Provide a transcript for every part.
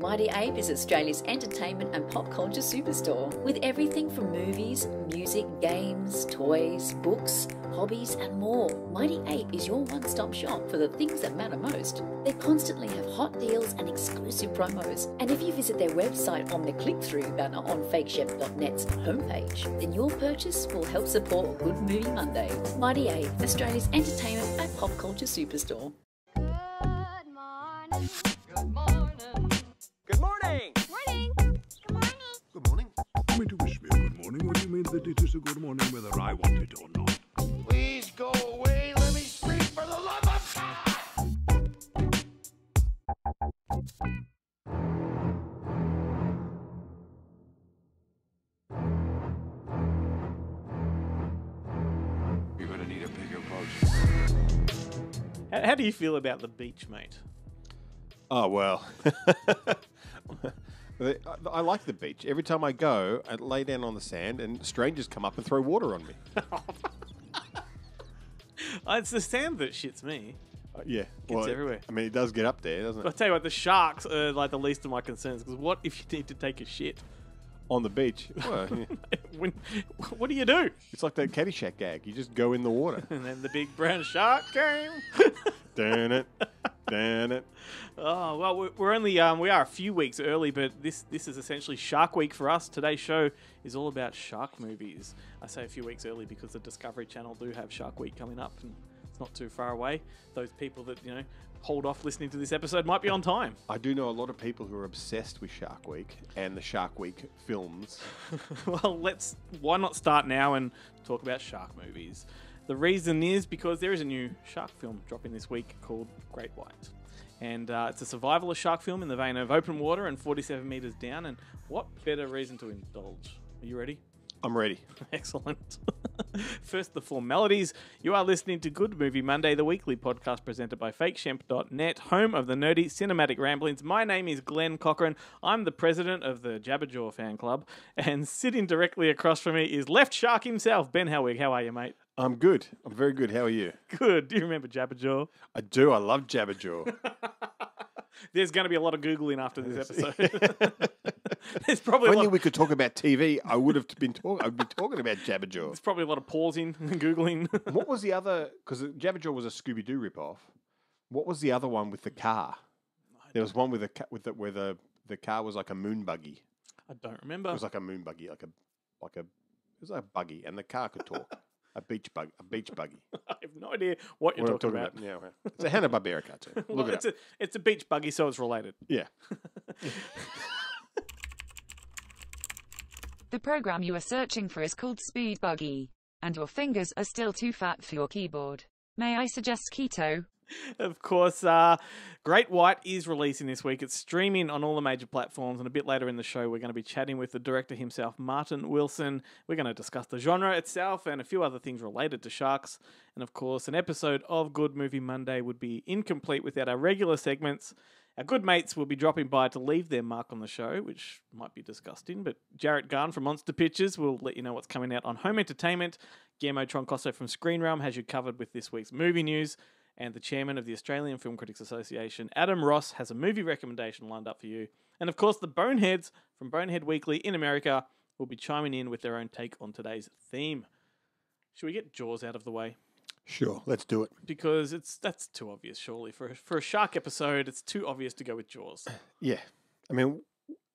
Mighty Ape is Australia's entertainment and pop culture superstore, with everything from movies, music, games, toys, books, hobbies and more. Mighty Ape is your one-stop shop for the things that matter most. They constantly have hot deals and exclusive promos, and if you visit their website on the click-through banner on Fakeshemp.net's homepage, then your purchase will help support Good Movie Monday. Mighty Ape, Australia's entertainment and pop culture superstore. Good morning. Good morning. Good morning! Morning! Good morning! Good morning? You mean to wish me a good morning, or do you mean that it is a good morning whether I want it or not? Please go away, let me sleep for the love of God! You're gonna need a bigger boat. How do you feel about the beach, mate? Oh, well. I like the beach. Every time I go, I lay down on the sand and strangers come up and throw water on me. It's the sand that shits me. Yeah. Well, it's everywhere. I mean, it does get up there, doesn't it? I'll tell you what, the sharks are like the least of my concerns, because what if you need to take a shit? On the beach. Well, yeah. What do you do? It's like that Caddyshack gag. You just go in the water. And then the big brown shark came. Damn it. Damn it. Oh, well, we're only, we are a few weeks early, but this is essentially Shark Week for us. Today's show is all about shark movies. I say a few weeks early because the Discovery Channel do have Shark Week coming up, and it's not too far away. Those people that, you know, hold off listening to this episode might be on time. I do know a lot of people who are obsessed with Shark Week and the Shark Week films. Well, why not start now and talk about shark movies? The reason is because there is a new shark film dropping this week called Great White. And it's a survivalist shark film in the vein of open water and 47 metres down. And what better reason to indulge? Are you ready? I'm ready. Excellent. First, the formalities. You are listening to Good Movie Monday, the weekly podcast presented by Fakeshemp.net, home of the nerdy cinematic ramblings. My name is Glenn Cochran. I'm the president of the Jabberjaw fan club. And sitting directly across from me is Left Shark himself, Ben Howick. How are you, mate? I'm good. I'm very good. How are you? Good. Do you remember Jabberjaw? I do. I love Jabberjaw. There's going to be a lot of Googling after this episode. There's probably if only we could talk about TV, I would have been talking about Jabberjaw. There's probably a lot of pausing and Googling. What was the other? Because Jabberjaw was a Scooby-Doo ripoff. What was the other one with the car? There was one with a where the car was like a moon buggy. I don't remember. It was like a moon buggy, it was like a buggy, and the car could talk. A beach buggy. I have no idea what you're talking about. Yeah, it's a Hanna-Barbera cartoon. Well, look it up. It's a beach buggy, so it's related. Yeah. The program you are searching for is called Speed Buggy, and your fingers are still too fat for your keyboard. May I suggest keto? Of course, Great White is releasing this week. It's streaming on all the major platforms, and a bit later in the show, we're going to be chatting with the director himself, Martin Wilson. We're going to discuss the genre itself and a few other things related to sharks. And of course, an episode of Good Movie Monday would be incomplete without our regular segments. Our good mates will be dropping by to leave their mark on the show, which might be disgusting, but Jarrett Gahan from Monster Pictures will let you know what's coming out on home entertainment. Guillermo Troncoso from Screen Realm has you covered with this week's movie news. And the chairman of the Australian Film Critics Association, Adam Ross, has a movie recommendation lined up for you. And of course, the Boneheads from Bonehead Weekly in America will be chiming in with their own take on today's theme. Should we get Jaws out of the way? Sure, let's do it. Because that's too obvious, surely. For a shark episode, it's too obvious to go with Jaws. Yeah. I mean,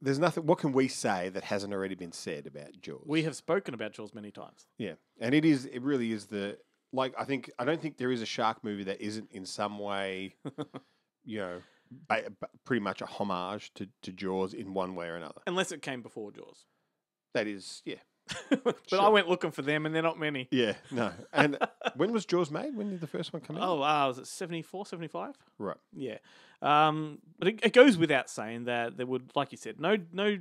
there's nothing... What can we say that hasn't already been said about Jaws? We have spoken about Jaws many times. Yeah. And it really is the... Like, I don't think there is a shark movie that isn't in some way, you know, pretty much a homage to Jaws in one way or another. Unless it came before Jaws. That is, yeah. But sure. I went looking for them and they're not many. Yeah, no. And when was Jaws made? When did the first one come out? Oh, was it 74, 75? Right. Yeah. But it goes without saying that there would, like you said, no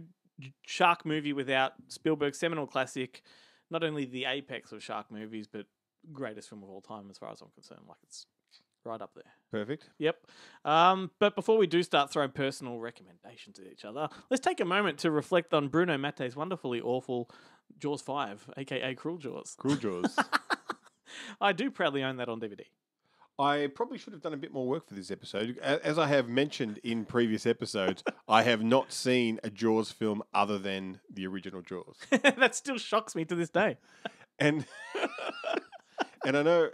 shark movie without Spielberg's seminal classic, not only the apex of shark movies, but greatest film of all time as far as I'm concerned. Like, it's right up there. Perfect. Yep. But before we do start throwing personal recommendations at each other, let's take a moment to reflect on Bruno Mattei's wonderfully awful Jaws 5, aka Cruel Jaws. Cruel Jaws. I do proudly own that on DVD. I probably should have done a bit more work for this episode. As I have mentioned in previous episodes, I have not seen a Jaws film other than the original Jaws. That still shocks me to this day. And and I know,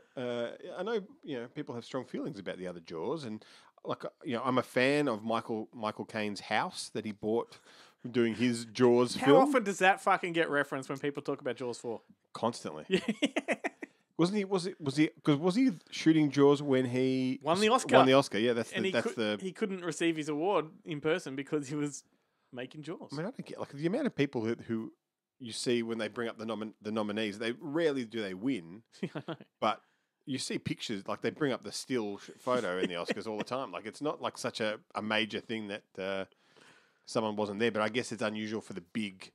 you know, people have strong feelings about the other Jaws, and like, you know, I'm a fan of Michael Caine's house that he bought from doing his Jaws film. How often does that fucking get referenced when people talk about Jaws 4? Constantly. Yeah. Was he shooting Jaws when he won the Oscar? Won the Oscar, yeah. He couldn't receive his award in person because he was making Jaws. I mean, I don't get, like, the amount of people who you see when they bring up the nominees. They rarely do they win, but you see pictures, like they bring up the still photo in the Oscars all the time. Like, it's not like such a major thing that someone wasn't there. But I guess it's unusual for the big.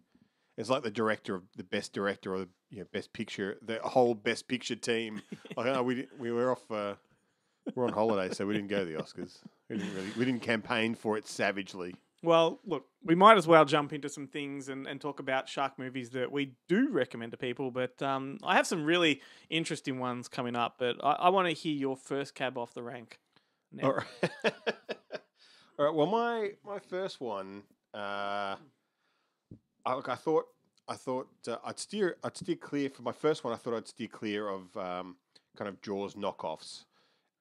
It's like the director of the best director or the, you know, best picture, the whole best picture team. Like, oh, we were off, we're on holiday, so we didn't go to the Oscars. We didn't campaign for it savagely. Well, look, we might as well jump into some things and talk about shark movies that we do recommend to people. But I have some really interesting ones coming up. But I want to hear your first cab off the rank. Now. All right. All right. Well, my first one. I thought I'd steer clear for my first one. I thought I'd steer clear of kind of Jaws knockoffs,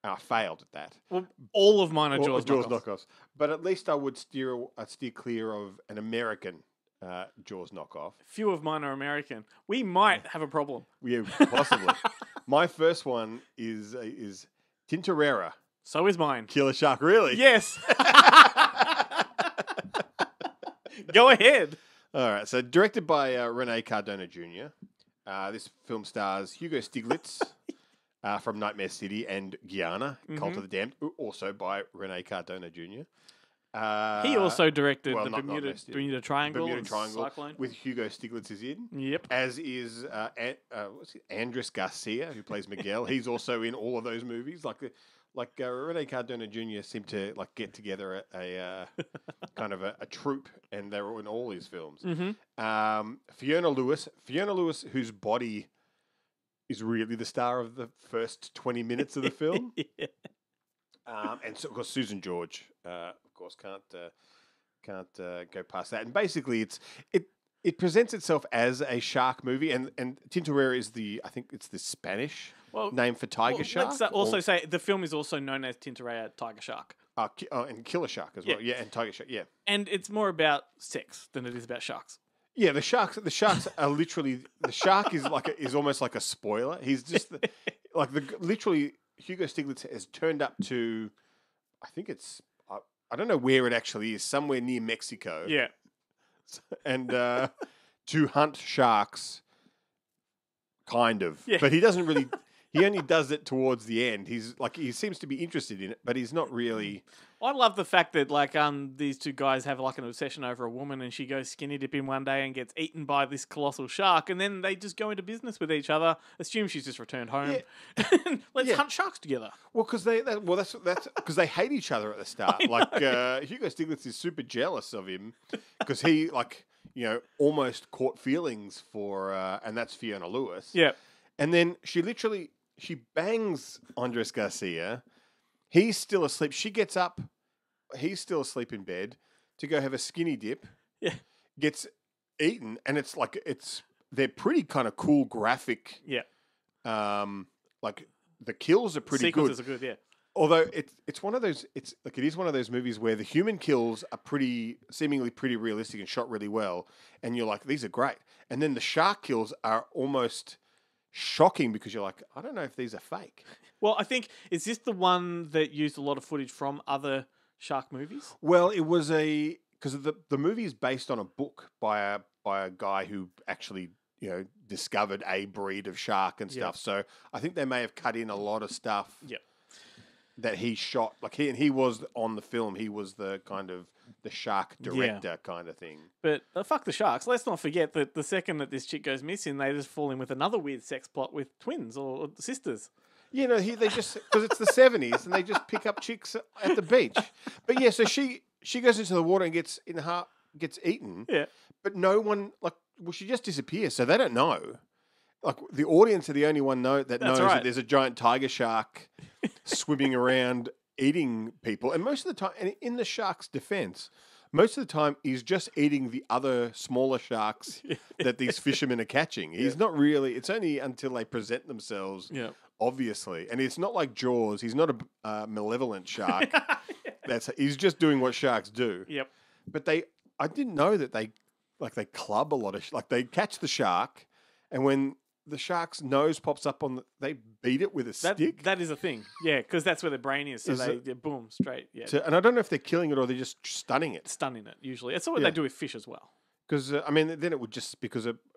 and I failed at that. Well, all of mine are Jaws knockoffs, but at least I would steer clear of an American Jaws knockoff. Few of mine are American. We might have a problem. Yeah, possibly. My first one is Tintorera. So is mine. Killer Shark, really? Yes. Go ahead. All right, so directed by Rene Cardona Jr. This film stars Hugo Stiglitz from Nightmare City and Guyana, Cult of the Damned, also by Rene Cardona Jr. He also directed the Bermuda Triangle and Cyclone. With Hugo Stiglitz is in. Yep. As is Andres Garcia, who plays Miguel. He's also in all of those movies, like Rene Cardona Jr. seemed to like get together a kind of a troupe, and they were in all his films. Mm-hmm. Fiona Lewis, whose body is really the star of the first 20 minutes of the film, yeah. And so, of course, Susan George, of course, can't go past that. And basically, it presents itself as a shark movie, and Tintorera is I think it's the Spanish. Well, name for Tiger Shark. Let's also say the film is also known as Tintorera Tiger Shark. And Killer Shark as well. Yeah, and Tiger Shark, yeah. And it's more about sex than it is about sharks. Yeah, the sharks are literally... The shark is almost like a spoiler. He's just... literally, Hugo Stiglitz has turned up to... I think it's... I don't know where it actually is. Somewhere near Mexico. Yeah. And to hunt sharks, kind of. Yeah. But he doesn't really... He only does it towards the end. He seems to be interested in it, but he's not really. I love the fact that these two guys have like an obsession over a woman, and she goes skinny dipping one day and gets eaten by this colossal shark, and then they just go into business with each other. Assume she's just returned home. Yeah. Let's hunt sharks together. Well, because that's because they hate each other at the start. Hugo Stiglitz is super jealous of him because he almost caught feelings for, and that's Fiona Lewis. Yeah, and then she bangs Andres Garcia. He's still asleep. She gets up. He's still asleep in bed to go have a skinny dip. Yeah. Gets eaten. And they're pretty kind of cool graphic. Yeah. The kills are pretty good. Sequences are good, yeah. Although it is one of those movies where the human kills are seemingly pretty realistic and shot really well. And you're like, these are great. And then the shark kills are almost shocking because you're like, I don't know if these are fake. Well, I think, is this the one that used a lot of footage from other shark movies? Well, it was because the movie is based on a book by a guy who actually, discovered a breed of shark and stuff. So I think they may have cut in a lot of stuff that he shot. Like he was on the film. He was the kind of the shark director kind of thing. But fuck the sharks. Let's not forget that the second that this chick goes missing, they just fall in with another weird sex plot with twins or sisters. You know, they just... Because it's the 70s and they just pick up chicks at the beach. But yeah, so she goes into the water and gets eaten. Yeah. But no one... She just disappears, so they don't know. like the audience are the only one that knows right. that there's a giant tiger shark swimming around eating people, and most of the time, and in the shark's defense, most of the time he's just eating the other smaller sharks that these fishermen are catching. He's not really. It's only until they present themselves, obviously, and it's not like Jaws. He's not a malevolent shark. He's just doing what sharks do. Yep. But I didn't know that they club a lot of they catch the shark, and when the shark's nose pops up they beat it with a stick. That is a thing, yeah, because that's where the brain is. So boom, straight. Yeah. So, and I don't know if they're killing it or they're just stunning it. Stunning it usually. That's what they do with fish as well. Because I mean, then it would just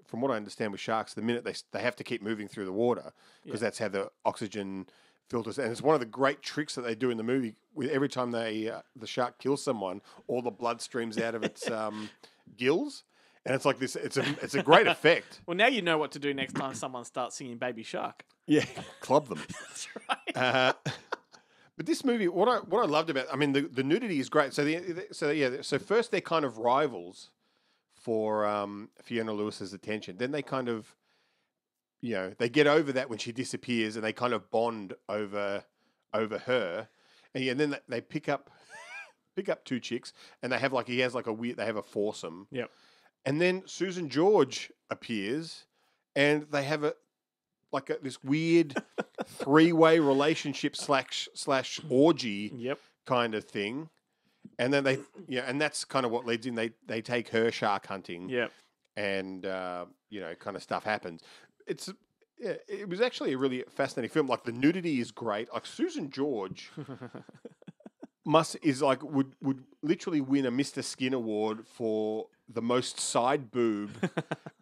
from what I understand with sharks, the minute they have to keep moving through the water because that's how the oxygen filters. And it's one of the great tricks that they do in the movie. With every time the shark kills someone, all the blood streams out of its gills. And it's like this. It's a great effect. Well, now you know what to do next time someone starts singing "Baby Shark." Yeah, club them. That's right. But this movie, what I loved about, I mean, the nudity is great. So first they're kind of rivals for Fiona Lewis's attention. Then they kind of, they get over that when she disappears, and they kind of bond over her, and then they pick up two chicks, and they have a foursome. Yep. And then Susan George appears, and they have this weird three-way relationship slash orgy kind of thing. And then and that's kind of what leads in. They take her shark hunting, and kind of stuff happens. It was actually a really fascinating film. Like the nudity is great. Like Susan George. would literally win a Mr. Skin award for the most side boob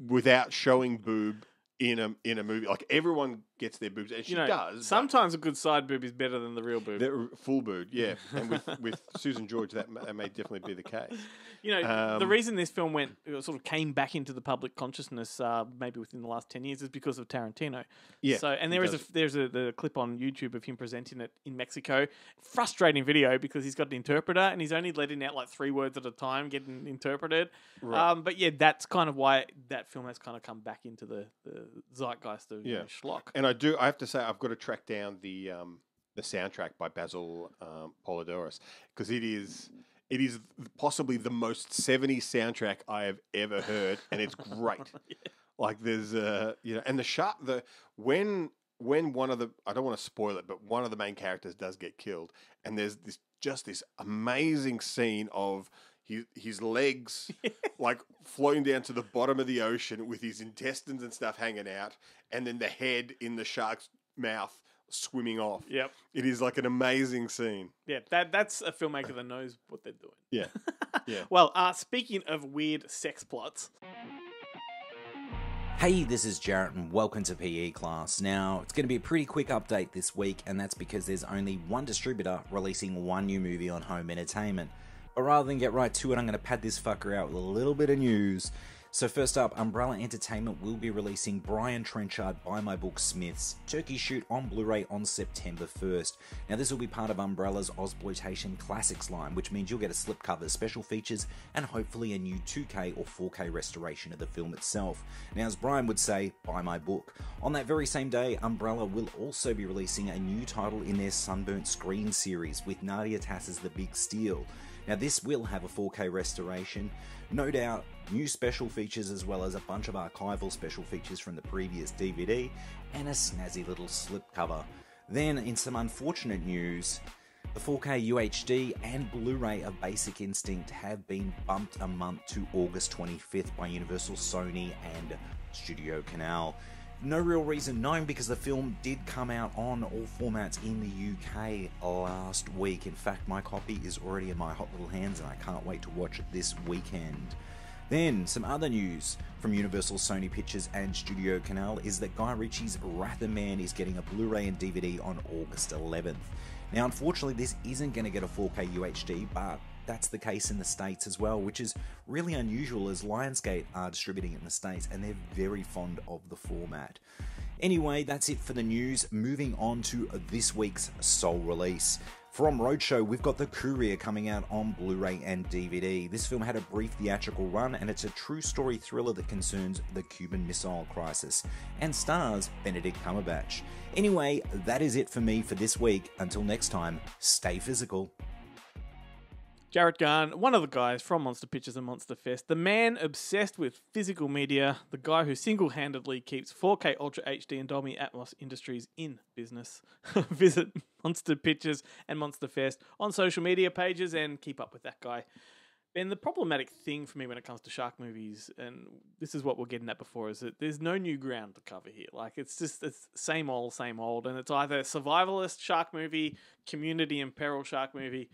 without showing boob in a movie. Like everyone gets their boobs, and she does. Sometimes a good side boob is better than the real boob. The full boob, yeah. And with Susan George, that may definitely be the case. The reason this film came back into the public consciousness maybe within the last 10 years is because of Tarantino. Yeah. So there's a clip on YouTube of him presenting it in Mexico. Frustrating video because he's got an interpreter and he's only letting out like 3 words at a time getting interpreted. Right. But yeah, that's kind of why that film has kind of come back into the zeitgeist of schlock. And I have to say I've got to track down the soundtrack by Basil Polidoris because it is possibly the most 70s soundtrack I have ever heard, and it's great. Like there's and when one of the, I don't want to spoil it, but one of the main characters does get killed, and there's this amazing scene of his legs like floating down to the bottom of the ocean with his intestines and stuff hanging out, and then the head in the shark's mouth swimming off. Yep. It is like an amazing scene. Yeah, that's a filmmaker that knows what they're doing. Yeah. Yeah. Well, speaking of weird sex plots. Hey, this is Jarrett and welcome to PE Class. Now, it's going to be a pretty quick update this week, and that's because there's only one distributor releasing one new movie on home entertainment. But rather than get right to it, I'm going to pad this fucker out with a little bit of news. So first up, Umbrella Entertainment will be releasing Brian Trenchard By My Book Smith's Turkey Shoot on Blu-ray on September 1st. Now this will be part of Umbrella's Ozploitation Classics line, which means you'll get a slipcover, special features, and hopefully a new 2K or 4K restoration of the film itself. Now as Brian would say, buy my book. On that very same day, Umbrella will also be releasing a new title in their Sunburnt Screen series with Nadia Tass's The Big Steal. Now this will have a 4K restoration, no doubt, new special features as well as a bunch of archival special features from the previous DVD, and a snazzy little slipcover. Then in some unfortunate news, the 4K UHD and Blu-ray of Basic Instinct have been bumped a month to August 25th by Universal, Sony and Studio Canal. No real reason known because the film did come out on all formats in the UK last week. In fact, my copy is already in my hot little hands and I can't wait to watch it this weekend. Then, some other news from Universal, Sony Pictures and Studio Canal is that Guy Ritchie's Wrath of Man is getting a Blu-ray and DVD on August 11th. Now, unfortunately, this isn't going to get a 4K UHD, but that's the case in the States as well, which is really unusual as Lionsgate are distributing it in the States and they're very fond of the format. Anyway, that's it for the news. Moving on to this week's sole release. From Roadshow, we've got The Courier coming out on Blu-ray and DVD. This film had a brief theatrical run, and it's a true story thriller that concerns the Cuban Missile Crisis, and stars Benedict Cumberbatch. Anyway, that is it for me for this week. Until next time, stay physical. Jarrett Gahan, one of the guys from Monster Pictures and Monster Fest, the man obsessed with physical media, the guy who single-handedly keeps 4K Ultra HD and Dolby Atmos industries in business. Visit Monster Pictures and Monster Fest on social media pages and keep up with that guy. Ben, the problematic thing for me when it comes to shark movies, and this is what we're getting at before, is that there's no new ground to cover here. Like, it's just it's same old, and it's either survivalist shark movie, community in peril shark movie,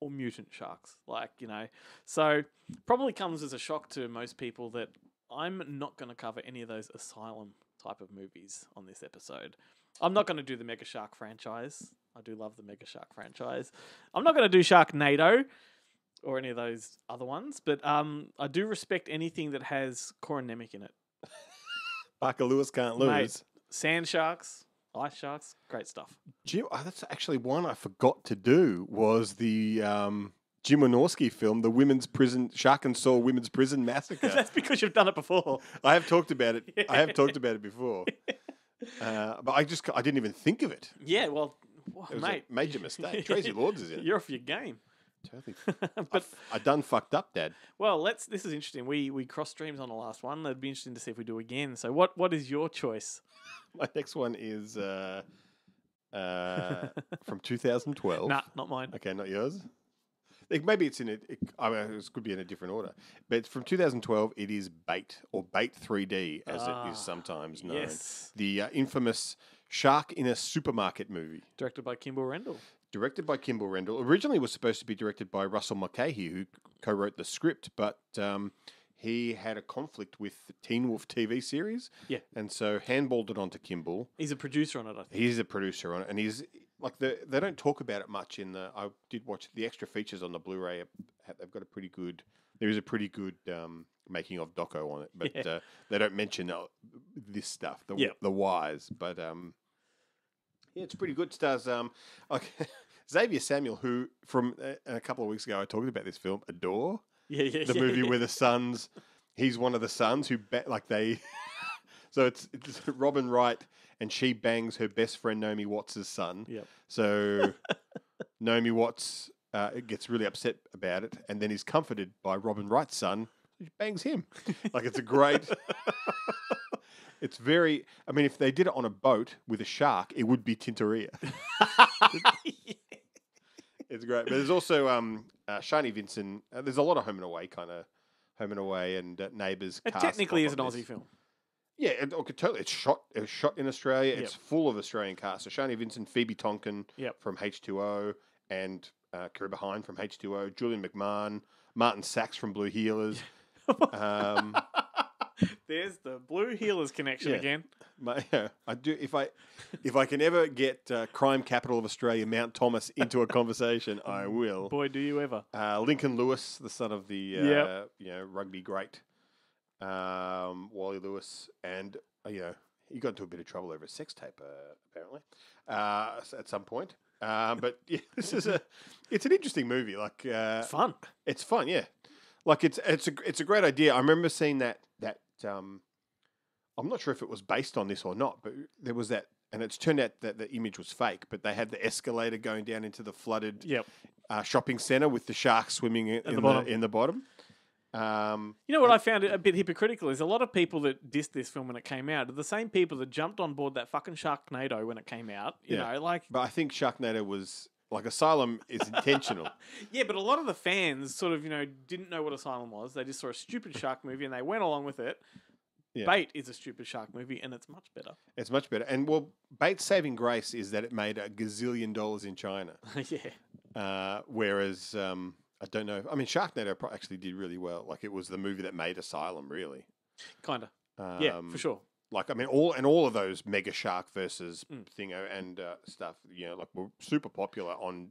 or mutant sharks, like, you know. So probably comes as a shock to most people that I'm not going to cover any of those asylum type of movies on this episode. I'm not going to do the Mega Shark franchise. I do love the Mega Shark franchise. I'm not going to do Sharknado or any of those other ones, but I do respect anything that has Corin Nemec in it. Parker Lewis can't lose. Mate, sand sharks, ice sharks, great stuff. That's actually one I forgot to do, was the Jim Wynorski film, the Women's Prison, Shark and Soul Women's Prison Massacre. That's because you've done it before. I have talked about it. Yeah. I have talked about it before. But I didn't even think of it. Yeah, well, it was mate. A major mistake. Tracy Lords is in it. You're off your game. Totally. But I done fucked up, Dad. Well, this is interesting. We cross streams on the last one. It'd be interesting to see if we do again. So what is your choice? My next one is from 2012. Nah, not mine. Okay, not yours. Maybe it's in it. I mean, it could be in a different order. But it's from 2012. It is Bait, or Bait 3D, as it is sometimes known. Yes. The infamous shark in a supermarket movie, directed by Kimble Rendall. Originally, it was supposed to be directed by Russell Mulcahy, who co-wrote the script, but he had a conflict with the Teen Wolf TV series. Yeah. And so handballed it onto Kimble. He's a producer on it, I think. He's a producer on it. And he's like, they don't talk about it much in the... I did watch the extra features on the Blu-ray. They've got a pretty good... There is a pretty good making of doco on it, but yeah. They don't mention this stuff, the whys. But yeah, it's pretty good. It stars... Xavier Samuel, who from a couple of weeks ago, I talked about this film, Adore. The movie where the sons, he's one of the sons who so it's Robin Wright, and she bangs her best friend Naomi Watts' son. Yep. So Naomi Watts gets really upset about it, and then is comforted by Robin Wright's son, who bangs him. Like, it's a great. It's very. I mean, if they did it on a boat with a shark, it would be Tintorera. It's great. But there's also Shani Vinson. There's a lot of Home and Away and Neighbours. It technically is an Aussie film. Yeah, totally. It's shot in Australia. Yep. It's full of Australian cast. So Shani Vinson, Phoebe Tonkin from H2O, and Kariba Hine from H2O, Julian McMahon, Martin Sachs from Blue Heelers. There's the Blue Heelers connection again. I do. If I can ever get Crime Capital of Australia, Mount Thomas, into a conversation, I will. Boy, do you ever! Lincoln Lewis, the son of the rugby great Wally Lewis, and he got into a bit of trouble over a sex tape apparently at some point. But yeah, it's an interesting movie. Like fun. It's fun, yeah. Like it's a great idea. I remember seeing that. I'm not sure if it was based on this or not, but there was that, and it's turned out that the image was fake, but they had the escalator going down into the flooded shopping centre with the shark swimming in the bottom. You know what I found a bit hypocritical is a lot of people that dissed this film when it came out are the same people that jumped on board that fucking Sharknado when it came out. But I think Sharknado was... Like, Asylum is intentional. Yeah, but a lot of the fans sort of, didn't know what Asylum was. They just saw a stupid shark movie and they went along with it. Yeah. Bait is a stupid shark movie and it's much better. It's much better. And, well, Bait's saving grace is that it made $1 gazillion in China. Yeah. Whereas, I don't know. I mean, Sharknado actually did really well. Like, it was the movie that made Asylum, really. Kind of. Yeah, for sure. Like, I mean, all of those Mega Shark versus Thingo and stuff, were super popular on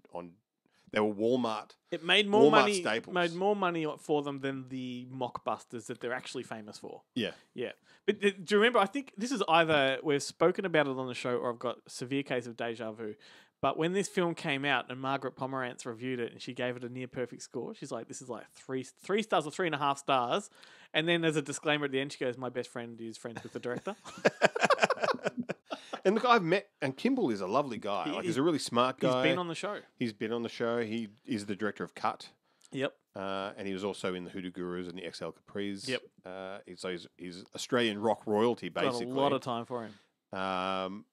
they were Walmart. It made more Walmart money. Staples. Made more money for them than the mockbusters that they're actually famous for. Yeah, yeah. But do you remember? I think this is either we've spoken about it on the show, or I've got a severe case of deja vu. But when this film came out and Margaret Pomerantz reviewed it and she gave it a near perfect score, she's like, this is like three stars or 3.5 stars. And then there's a disclaimer at the end. She goes, my best friend is friends with the director. And look, I've met, and Kimble is a lovely guy. He's a really smart guy. He's been on the show. He is the director of Cut. Yep. And he was also in the Hoodoo Gurus and the XL Capris. Yep. So he's Australian rock royalty, basically. Got a lot of time for him.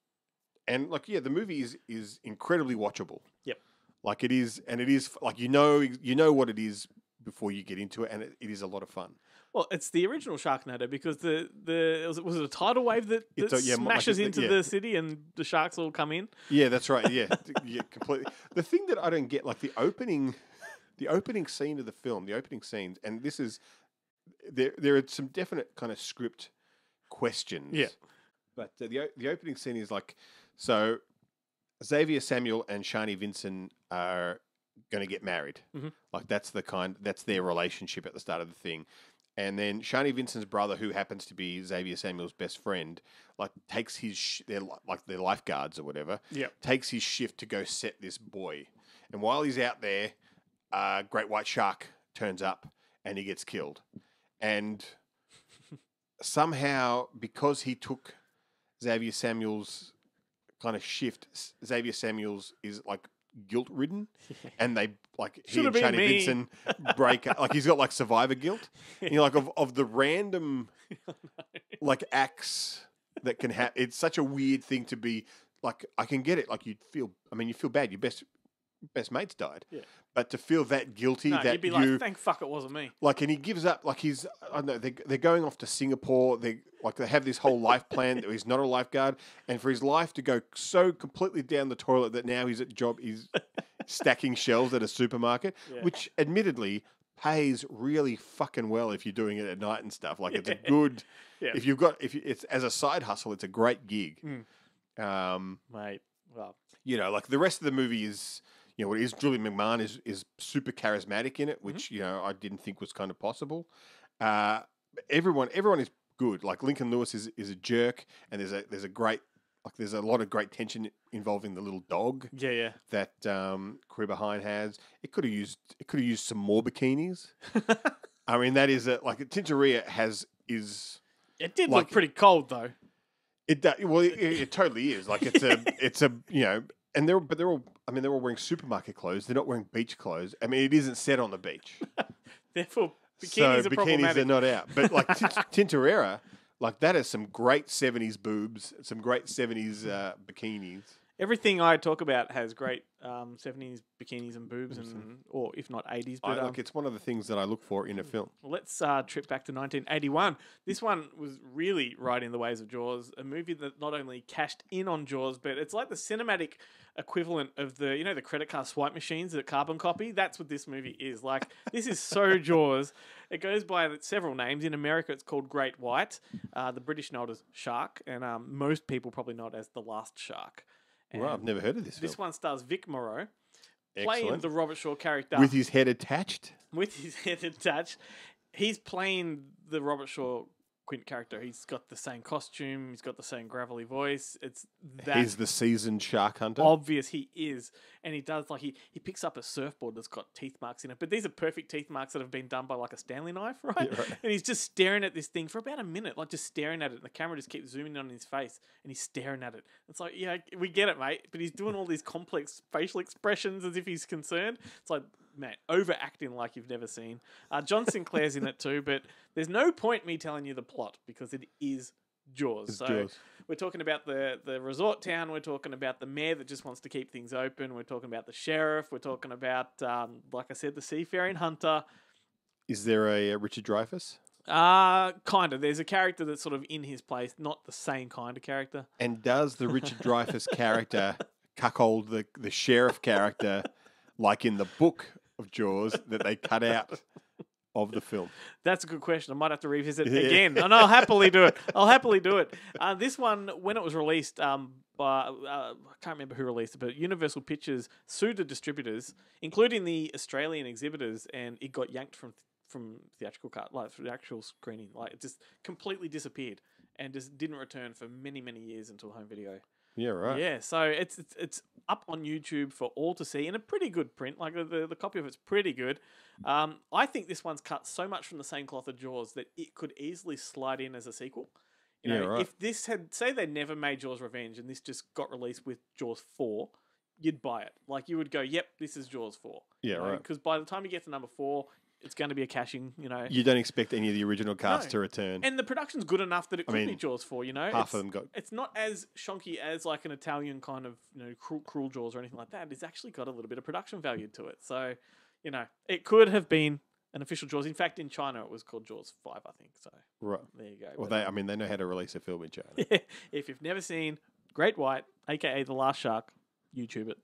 And like, yeah, the movie is incredibly watchable. Yep. Like it is, and it is like, you know what it is before you get into it. And it is a lot of fun. Well, it's the original Sharknado because was it a tidal wave that smashes into the city and the sharks all come in? Yeah, that's right. Yeah. Yeah, completely. The thing that I don't get, like the opening scene of the film, the opening scenes, and this is there are some definite kind of script questions. Yeah. But the opening scene is like, so Xavier Samuel and Shani Vinson are going to get married. Mm-hmm. Like that's their relationship at the start of the thing. And then Shani Vincent's brother, who happens to be Xavier Samuel's best friend, like takes his their lifeguards or whatever. Yeah, takes his shift to go set this boy. And while he's out there, Great White Shark turns up and he gets killed. And somehow, because he took Xavier Samuel's kind of shift, Xavier Samuel's is like guilt ridden, and they like he and Shani Vinson break up. Like he's got like survivor guilt. And you're like of the random like acts that can happen. It's such a weird thing to be like. I can get it. Like you feel bad. Your best mate's died. Yeah. But to feel that guilty, that you'd be like, thank fuck it wasn't me. Like, and he gives up. Like he's, I don't know. They're going off to Singapore. They have this whole life plan that he's not a lifeguard, and for his life to go so completely down the toilet that now he's stacking shelves at a supermarket, which admittedly pays really fucking well if you're doing it at night and stuff. Like it's a good, it's as a side hustle, it's a great gig. Mm. Mate, well, you know, like the rest of the movie is. You know, what is Julian McMahon is super charismatic in it, which, you know, I didn't think was kind of possible. Everyone is good. Like Lincoln Lewis is a jerk, and there's a lot of great tension involving the little dog. Yeah, yeah. That Kariba Hine has. It could have used some more bikinis. I mean, that is Tintorera is. It did look pretty cold though. It totally is. Like it's a you know. And they're all wearing supermarket clothes. They're not wearing beach clothes. I mean, it isn't set on the beach. Therefore, bikinis are not out. But like Tintorera, like that is some great 70s boobs, some great 70s bikinis. Everything I talk about has great 70s bikinis and boobs, and or if not 80s. But it's one of the things that I look for in a film. Let's trip back to 1981. This one was really right in the ways of Jaws, a movie that not only cashed in on Jaws, but it's like the cinematic equivalent of the, you know, the credit card swipe machines, the carbon copy. That's what this movie is. Like, this is so Jaws. It goes by several names. In America, it's called Great White. The British know it as Shark, and most people probably know it as The Last Shark. Well, I've never heard of this. This one stars Vic Moreau playing the Robert Shaw character. With his head attached? With his head attached. He's playing the Robert Shaw Quint character. He's got the same costume. He's got the same gravelly voice. He's the seasoned shark hunter. Obvious he is. And he does, like, he picks up a surfboard that's got teeth marks in it. But these are perfect teeth marks that have been done by, like, a Stanley knife, right? Yeah, right. And he's just staring at this thing for about a minute, like, just staring at it. And the camera just keeps zooming on his face, and he's staring at it. It's like, yeah, we get it, mate. But he's doing all these complex facial expressions as if he's concerned. It's like, mate, overacting like you've never seen. John Sinclair's in it too, but there's no point me telling you the plot because it is Jaws. Jaws. We're talking about the resort town. We're talking about the mayor that just wants to keep things open. We're talking about the sheriff. We're talking about, like I said, the seafaring hunter. Is there a Richard Dreyfuss? Kind of. There's a character that's sort of in his place, not the same kind of character. And does the Richard Dreyfuss character cuckold the sheriff character like in the book of Jaws that they cut out of the film? That's a good question. I might have to revisit it again. And I'll happily do it. This one, when it was released, I can't remember who released it, but Universal Pictures sued the distributors, including the Australian exhibitors, and it got yanked from theatrical cut, like from the actual screening. Like it just completely disappeared and just didn't return for many, many years until home video. Yeah, right. Yeah, so it's up on YouTube for all to see in a pretty good print. Like the copy of it's pretty good. I think this one's cut so much from the same cloth of Jaws that it could easily slide in as a sequel. You know, yeah, right. If this had, say they never made Jaws Revenge and this just got released with Jaws 4, you'd buy it. Like you would go, yep, this is Jaws 4. Yeah, you know, right. Because by the time you get to number 4, it's going to be a cashing, you know. You don't expect any of the original cast to return. And the production's good enough that it could be Jaws 4, you know. Half of them got... It's not as shonky as like an Italian kind of, you know, Cruel Jaws or anything like that. It's actually got a little bit of production value to it. So, you know, it could have been an official Jaws. In fact, in China, it was called Jaws 5, I think. So, right. There you go. Well, they know how to release a film in China. If you've never seen Great White, a.k.a. The Last Shark, YouTube it.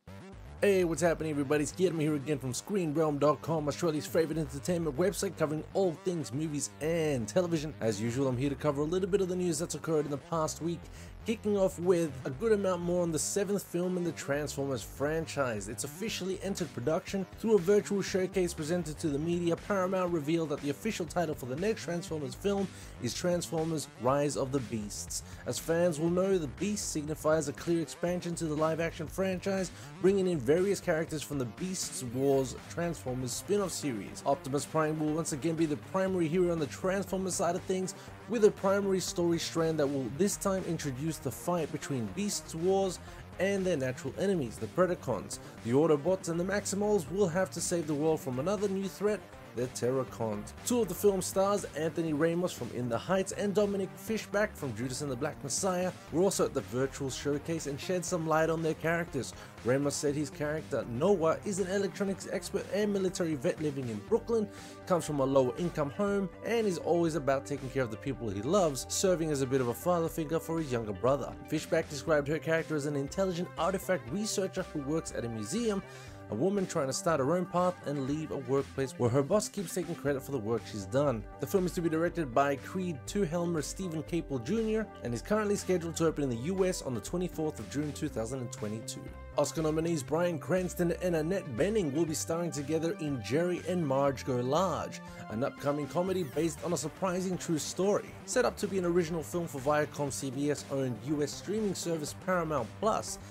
Hey, what's happening, everybody? It's Guillermo here again from ScreenRealm.com, Australia's favourite entertainment website covering all things movies and television. As usual, I'm here to cover a little bit of the news that's occurred in the past week, kicking off with a good amount more on the 7th film in the Transformers franchise. It's officially entered production through a virtual showcase presented to the media. Paramount revealed that the official title for the next Transformers film is Transformers Rise of the Beasts. As fans will know, the Beast signifies a clear expansion to the live-action franchise, bringing in various characters from the Beasts Wars Transformers spin-off series. Optimus Prime will once again be the primary hero on the Transformers side of things, with a primary story strand that will this time introduce the fight between Beasts Wars and their natural enemies, the Predacons. The Autobots and the Maximals will have to save the world from another new threat, the Terracons. Two of the film's stars, Anthony Ramos from In the Heights and Dominic Fishback from Judas and the Black Messiah, were also at the virtual showcase and shed some light on their characters. Ramos said his character, Noah, is an electronics expert and military vet living in Brooklyn, comes from a lower-income home, and is always about taking care of the people he loves, serving as a bit of a father figure for his younger brother. Fishback described her character as an intelligent artifact researcher who works at a museum, a woman trying to start her own path and leave a workplace where her boss keeps taking credit for the work she's done. The film is to be directed by Creed 2 helmer Stephen Caple Jr. and is currently scheduled to open in the US on the 24th of June 2022. Oscar nominees Bryan Cranston and Annette Bening will be starring together in Jerry and Marge Go Large, an upcoming comedy based on a surprising true story. Set up to be an original film for Viacom-CBS-owned US streaming service Paramount+,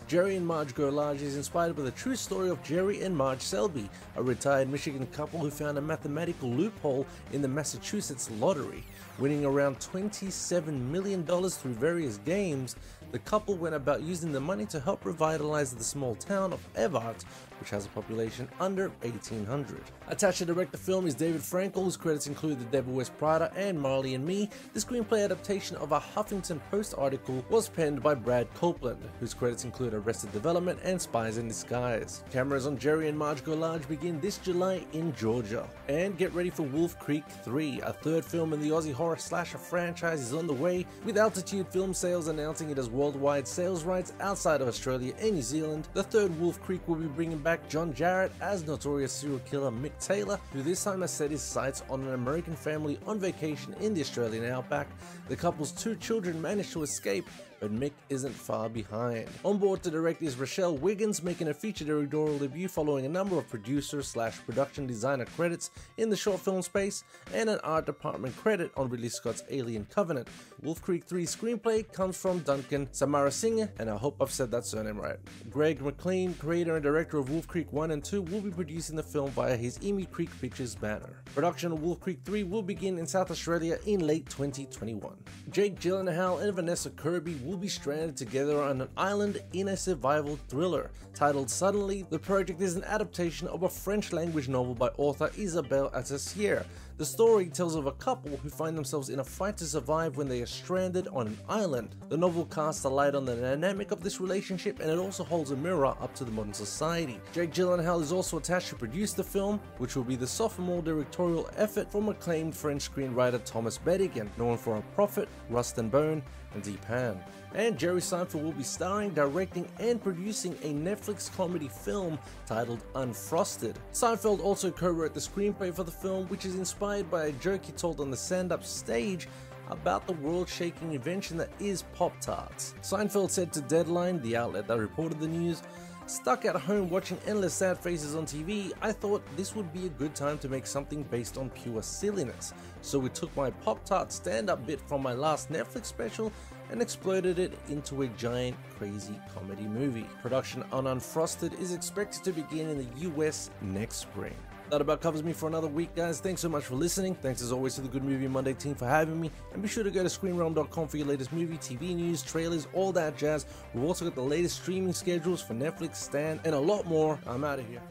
Jerry and Marge Go Large is inspired by the true story of Jerry and Marge Selby, a retired Michigan couple who found a mathematical loophole in the Massachusetts lottery. Winning around $27 million through various games, the couple went about using the money to help revitalize the small town of Everett, which has a population under 1,800. Attached to direct the film is David Frankel, whose credits include The Devil Wears Prada and Marley and Me. The screenplay adaptation of a Huffington Post article was penned by Brad Copeland, whose credits include Arrested Development and Spies in Disguise. Cameras on Jerry and Marge Go Large begin this July in Georgia. And get ready for Wolf Creek 3, a third film in the Aussie horror slasher franchise is on the way, with Altitude Film Sales announcing it has worldwide sales rights outside of Australia and New Zealand. The third Wolf Creek will be bringing back John Jarrett as notorious serial killer Mick Taylor, who this time has set his sights on an American family on vacation in the Australian outback. The couple's two children managed to escape, but Mick isn't far behind. On board to direct is Rochelle Wiggins, making a feature directorial debut following a number of producer/production designer credits in the short film space and an art department credit on Ridley Scott's Alien Covenant. Wolf Creek 3 screenplay comes from Duncan Samarasinghe, and I hope I've said that surname right. Greg McLean, creator and director of Wolf Creek 1 and 2, will be producing the film via his Emu Creek Pictures banner. Production of Wolf Creek 3 will begin in South Australia in late 2021. Jake Gyllenhaal and Vanessa Kirby will be stranded together on an island in a survival thriller. Titled Suddenly, the project is an adaptation of a French-language novel by author Isabelle Attassière. The story tells of a couple who find themselves in a fight to survive when they are stranded on an island. The novel casts a light on the dynamic of this relationship, and it also holds a mirror up to the modern society. Jake Gyllenhaal is also attached to produce the film, which will be the sophomore directorial effort from acclaimed French screenwriter Thomas Bedigan, known for A Prophet, Rust and Bone, and Deep Hand. And Jerry Seinfeld will be starring, directing, and producing a Netflix comedy film titled Unfrosted. Seinfeld also co-wrote the screenplay for the film, which is inspired by a joke he told on the stand-up stage about the world-shaking invention that is Pop-Tarts. Seinfeld said to Deadline, the outlet that reported the news, "Stuck at home watching endless sad faces on TV, I thought this would be a good time to make something based on pure silliness. So we took my Pop-Tart stand-up bit from my last Netflix special and exploded it into a giant crazy comedy movie. Production on Unfrosted is expected to begin in the US next spring. That about covers me for another week, guys. Thanks so much for listening. Thanks as always to the Good Movie Monday team for having me. And be sure to go to ScreenRealm.com for your latest movie, TV news, trailers, all that jazz. We've also got the latest streaming schedules for Netflix, Stan, and a lot more. I'm out of here.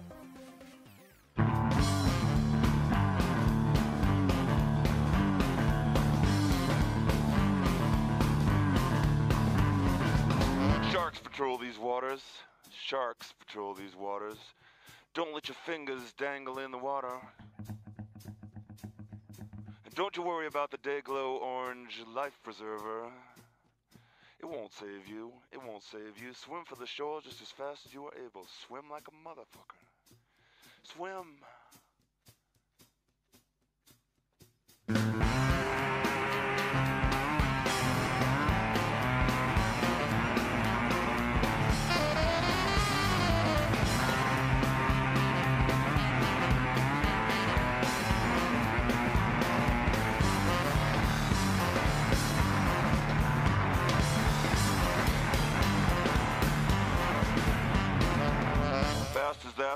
Patrol these waters. Sharks patrol these waters. Don't let your fingers dangle in the water. And don't you worry about the Dayglow Orange Life Preserver. It won't save you. It won't save you. Swim for the shore just as fast as you are able. Swim like a motherfucker. Swim.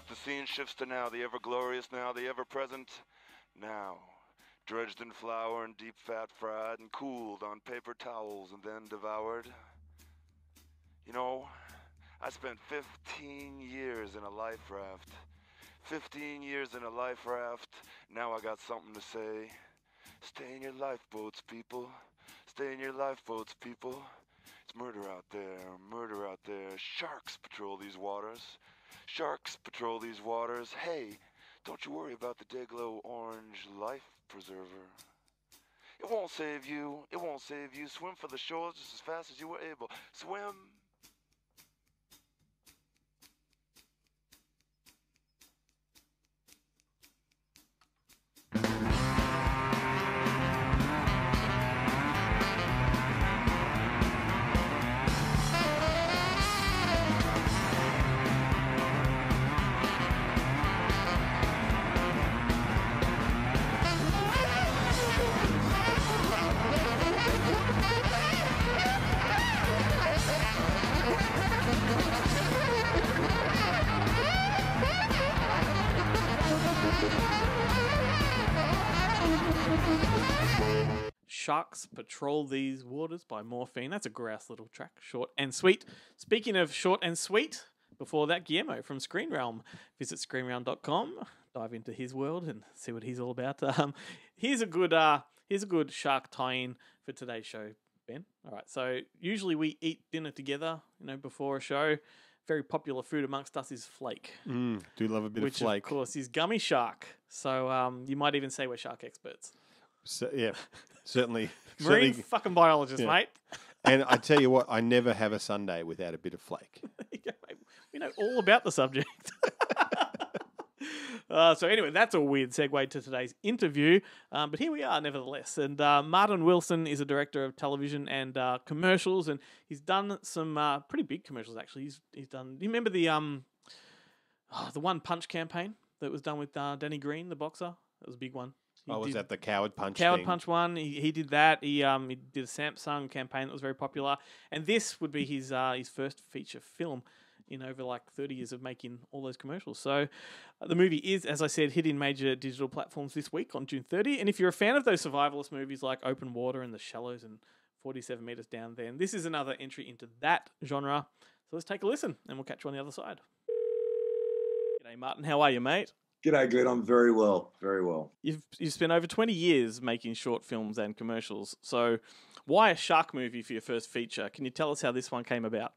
The scene shifts to now, the ever-glorious now, the ever-present now. Dredged in flour and deep fat fried and cooled on paper towels and then devoured. You know, I spent 15 years in a life raft. 15 years in a life raft. Now I got something to say. Stay in your lifeboats, people. Stay in your lifeboats, people. It's murder out there. Murder out there. Sharks patrol these waters. Sharks patrol these waters. Hey, don't you worry about the Dayglow Orange Life Preserver. It won't save you. It won't save you. Swim for the shores just as fast as you were able. Swim. Sharks Patrol These Waters by Morphine. That's a grouse little track, short and sweet. Speaking of short and sweet, before that, Guillermo from Screen Realm. Visit ScreenRealm.com, dive into his world and see what he's all about. Here's a good shark tie-in for today's show, Ben. All right, so usually we eat dinner together, you know, before a show. Very popular food amongst us is flake. Do love a bit of flake. Which, of course, is gummy shark. So you might even say we're shark experts. So, yeah, certainly. Marine fucking biologist, yeah. Mate. And I tell you what, I never have a Sunday without a bit of flake. Yeah, mate, we know all about the subject. So anyway, that's a weird segue to today's interview. But here we are, nevertheless. And Martin Wilson is a director of television and commercials, and he's done some pretty big commercials, actually. He's done... Do you remember the One Punch campaign that was done with Danny Green, the boxer? That was a big one. Was that the Coward Punch thing? Coward Punch one. He did that. He did a Samsung campaign that was very popular. And this would be his first feature film in over like 30 years of making all those commercials. So the movie is, as I said, hitting major digital platforms this week on June 30. And if you're a fan of those survivalist movies like Open Water and The Shallows and 47 Meters Down, then this is another entry into that genre. So let's take a listen and we'll catch you on the other side. G'day, Martin. How are you, mate? G'day, Glenn. I'm very well, very well. You've spent over 20 years making short films and commercials. So why a shark movie for your first feature? Can you tell us how this one came about?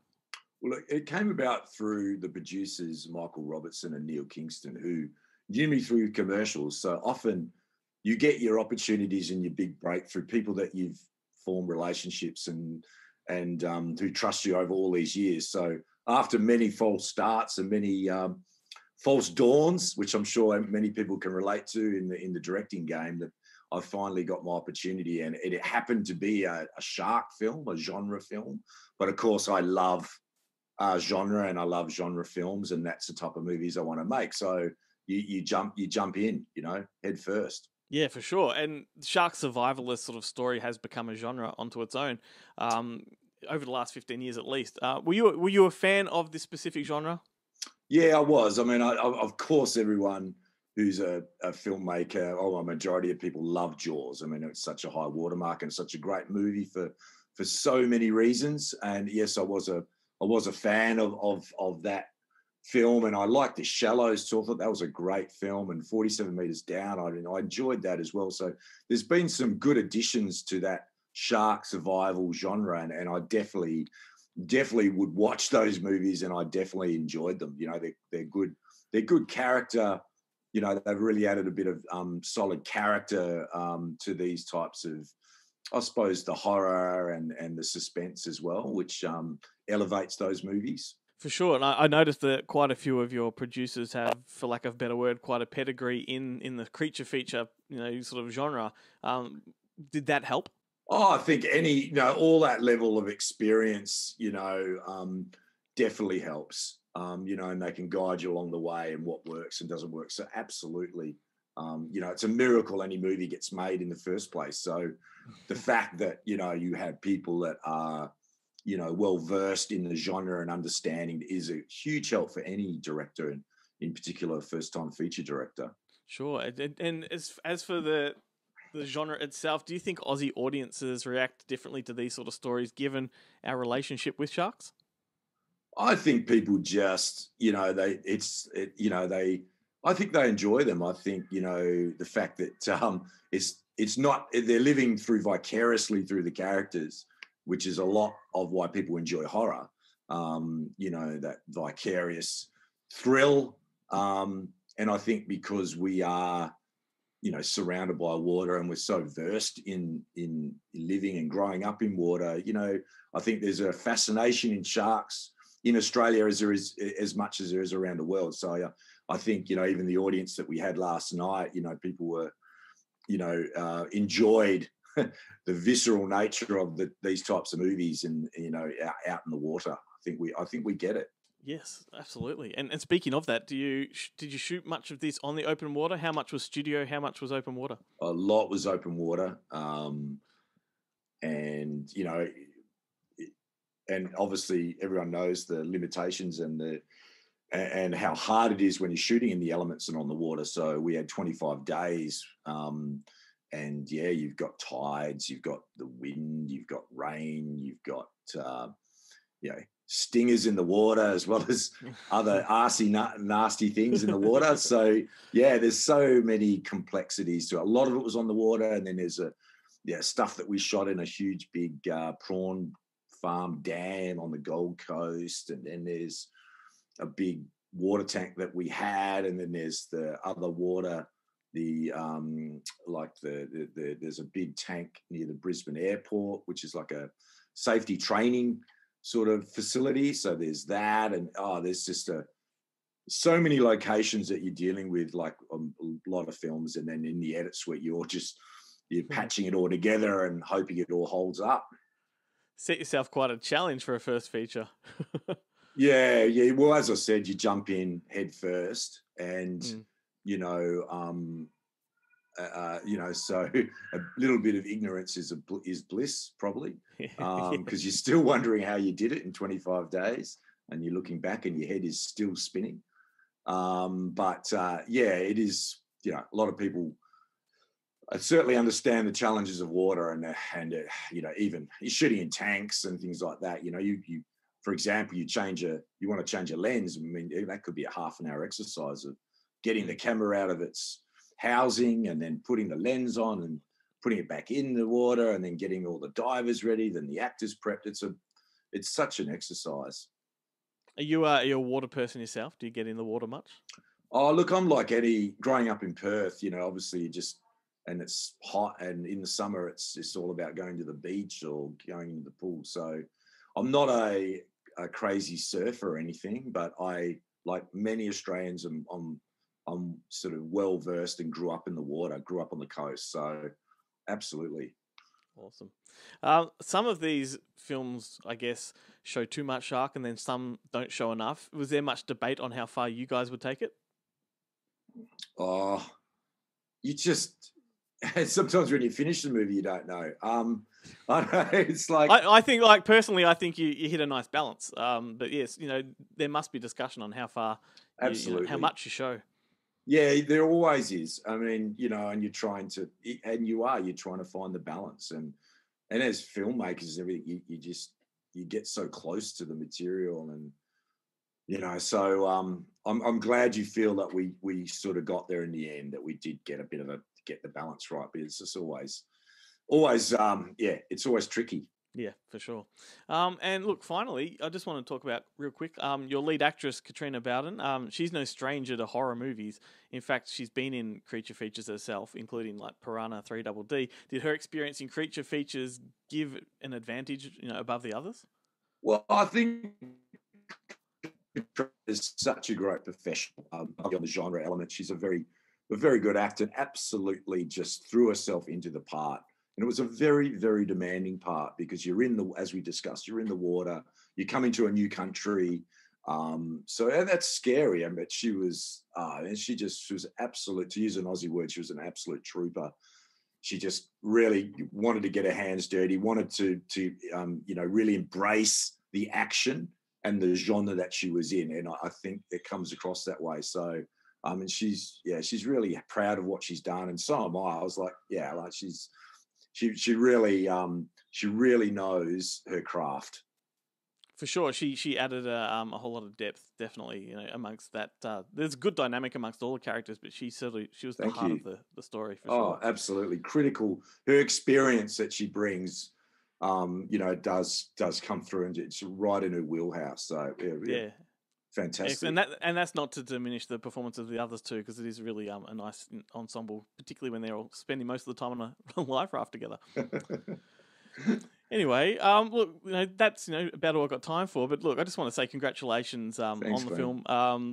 Well, it came about through the producers, Michael Robertson and Neil Kingston, who knew me through commercials. So often you get your opportunities and your big breakthrough, people that you've formed relationships and who trust you over all these years. So after many false starts and many... false dawns, which I'm sure many people can relate to in the directing game, that I finally got my opportunity, and it happened to be a shark film, a genre film. But of course, I love genre, and I love genre films, and that's the type of movies I want to make. So you jump in, you know, head first. Yeah, for sure. And shark survivalist sort of story has become a genre onto its own over the last 15 years at least. Were you a fan of this specific genre? Yeah, I was. I mean, of course, everyone who's a filmmaker, a majority of people love Jaws. I mean, it's such a high watermark and such a great movie for so many reasons. And yes, I was a fan of that film, and I liked The Shallows too. I thought that was a great film, and 47 Meters Down, I enjoyed that as well. So there's been some good additions to that shark survival genre, and I definitely would watch those movies, and I definitely enjoyed them. You know, they're good. They're good character. You know, they've really added a bit of solid character to these types of, I suppose, the horror and the suspense as well, which elevates those movies. For sure. And I noticed that quite a few of your producers have, for lack of a better word, quite a pedigree in the creature feature, you know, sort of genre. Did that help? Oh, I think all that level of experience, you know, definitely helps, you know, and they can guide you along the way and what works and doesn't work. So absolutely, you know, it's a miracle any movie gets made in the first place. So the fact that, you know, you have people that are, you know, well versed in the genre and understanding is a huge help for any director, and in particular, first time feature director. Sure. And as for the genre itself, do you think Aussie audiences react differently to these sort of stories given our relationship with sharks? I think people just, you know, I think they enjoy them. I think, you know, the fact that they're living through vicariously through the characters, which is a lot of why people enjoy horror, you know, that vicarious thrill. And I think because we are, you know, surrounded by water and we're so versed in living and growing up in water, you know, I think there's a fascination in sharks in Australia as there is, as much as there is around the world. So I think, you know, even the audience that we had last night, you know, people were, you know, enjoyed the visceral nature of these types of movies, and you know, out in the water. I think we get it. Yes, absolutely. And speaking of that, did you shoot much of this on the open water? How much was studio? How much was open water? A lot was open water, and you know, and obviously everyone knows the limitations and how hard it is when you're shooting in the elements and on the water. So we had 25 days. And yeah, you've got tides, you've got the wind, you've got rain, you've got you know, stingers in the water, as well as other arsey nasty things in the water. So yeah, there's so many complexities to it. A lot of it was on the water, and then there's stuff that we shot in a huge big prawn farm dam on the Gold Coast, and then there's a big water tank that we had, and then there's the other water. There's a big tank near the Brisbane airport, which is like a safety training sort of facility. So there's that, and there's just so many locations that you're dealing with, like a lot of films. And then in the edit suite, you're patching it all together and hoping it all holds up. Set yourself quite a challenge for a first feature. Yeah. Well, as I said, you jump in head first, and. You know, you know, so a little bit of ignorance is bliss, probably, because you're still wondering how you did it in 25 days, and you're looking back, and your head is still spinning. But it is. You know, a lot of people certainly understand the challenges of water, and you know, even shooting in tanks and things like that. You know, you for example, you want to change a lens. I mean, that could be a half an hour exercise of getting the camera out of its housing and then putting the lens on and putting it back in the water and then getting all the divers ready, then the actors prepped. It's such an exercise. Are you a water person yourself? Do you get in the water much? Oh, look, I'm like Eddie, growing up in Perth, you know, obviously and it's hot, and in the summer it's all about going to the beach or going into the pool. So I'm not a crazy surfer or anything, but I, like many Australians, I'm sort of well versed and grew up in the water, grew up on the coast. So absolutely. Awesome. Some of these films, I guess, show too much shark, and then some don't show enough. Was there much debate on how far you guys would take it? Oh, sometimes when you finish the movie, you don't know. I don't know, it's like I think, like personally, I think you hit a nice balance. But yes, you know, there must be discussion on how far, absolutely, how much you show. Yeah, there always is. I mean, you know, and you're trying to find the balance. And as filmmakers and everything, you get so close to the material, and you know, so I'm glad you feel that we sort of got there in the end, that we did get the balance right. But it's just always yeah, it's always tricky. Yeah, for sure. And look, finally, I just want to talk about real quick your lead actress, Katrina Bowden. She's no stranger to horror movies. In fact, she's been in creature features herself, including like Piranha 3DD. Did her experience in creature features give an advantage, you know, above the others? Well, I think is such a great professional on the genre element. She's a very good actor, and absolutely just threw herself into the part. And it was a very, very demanding part, because as we discussed, you're in the water, you come into a new country. So that's scary. I mean, she was, and she was absolute, to use an Aussie word, she was an absolute trooper. She just really wanted to get her hands dirty, wanted to you know, really embrace the action and the genre that she was in. And I think it comes across that way. So, and she's really proud of what she's done. And so am I. I was like, yeah, like she really knows her craft. For sure, she added a whole lot of depth, definitely. You know, amongst that, there's a good dynamic amongst all the characters, but she was the heart of the story. For sure. Oh, absolutely critical. Her experience that she brings, you know, does come through, and it's right in her wheelhouse. So yeah. Fantastic. And that's not to diminish the performance of the others too, because it is really a nice ensemble, particularly when they're all spending most of the time on a life raft together. Anyway, look, you know, that's, you know, about all I've got time for. But look, I just want to say congratulations on the film.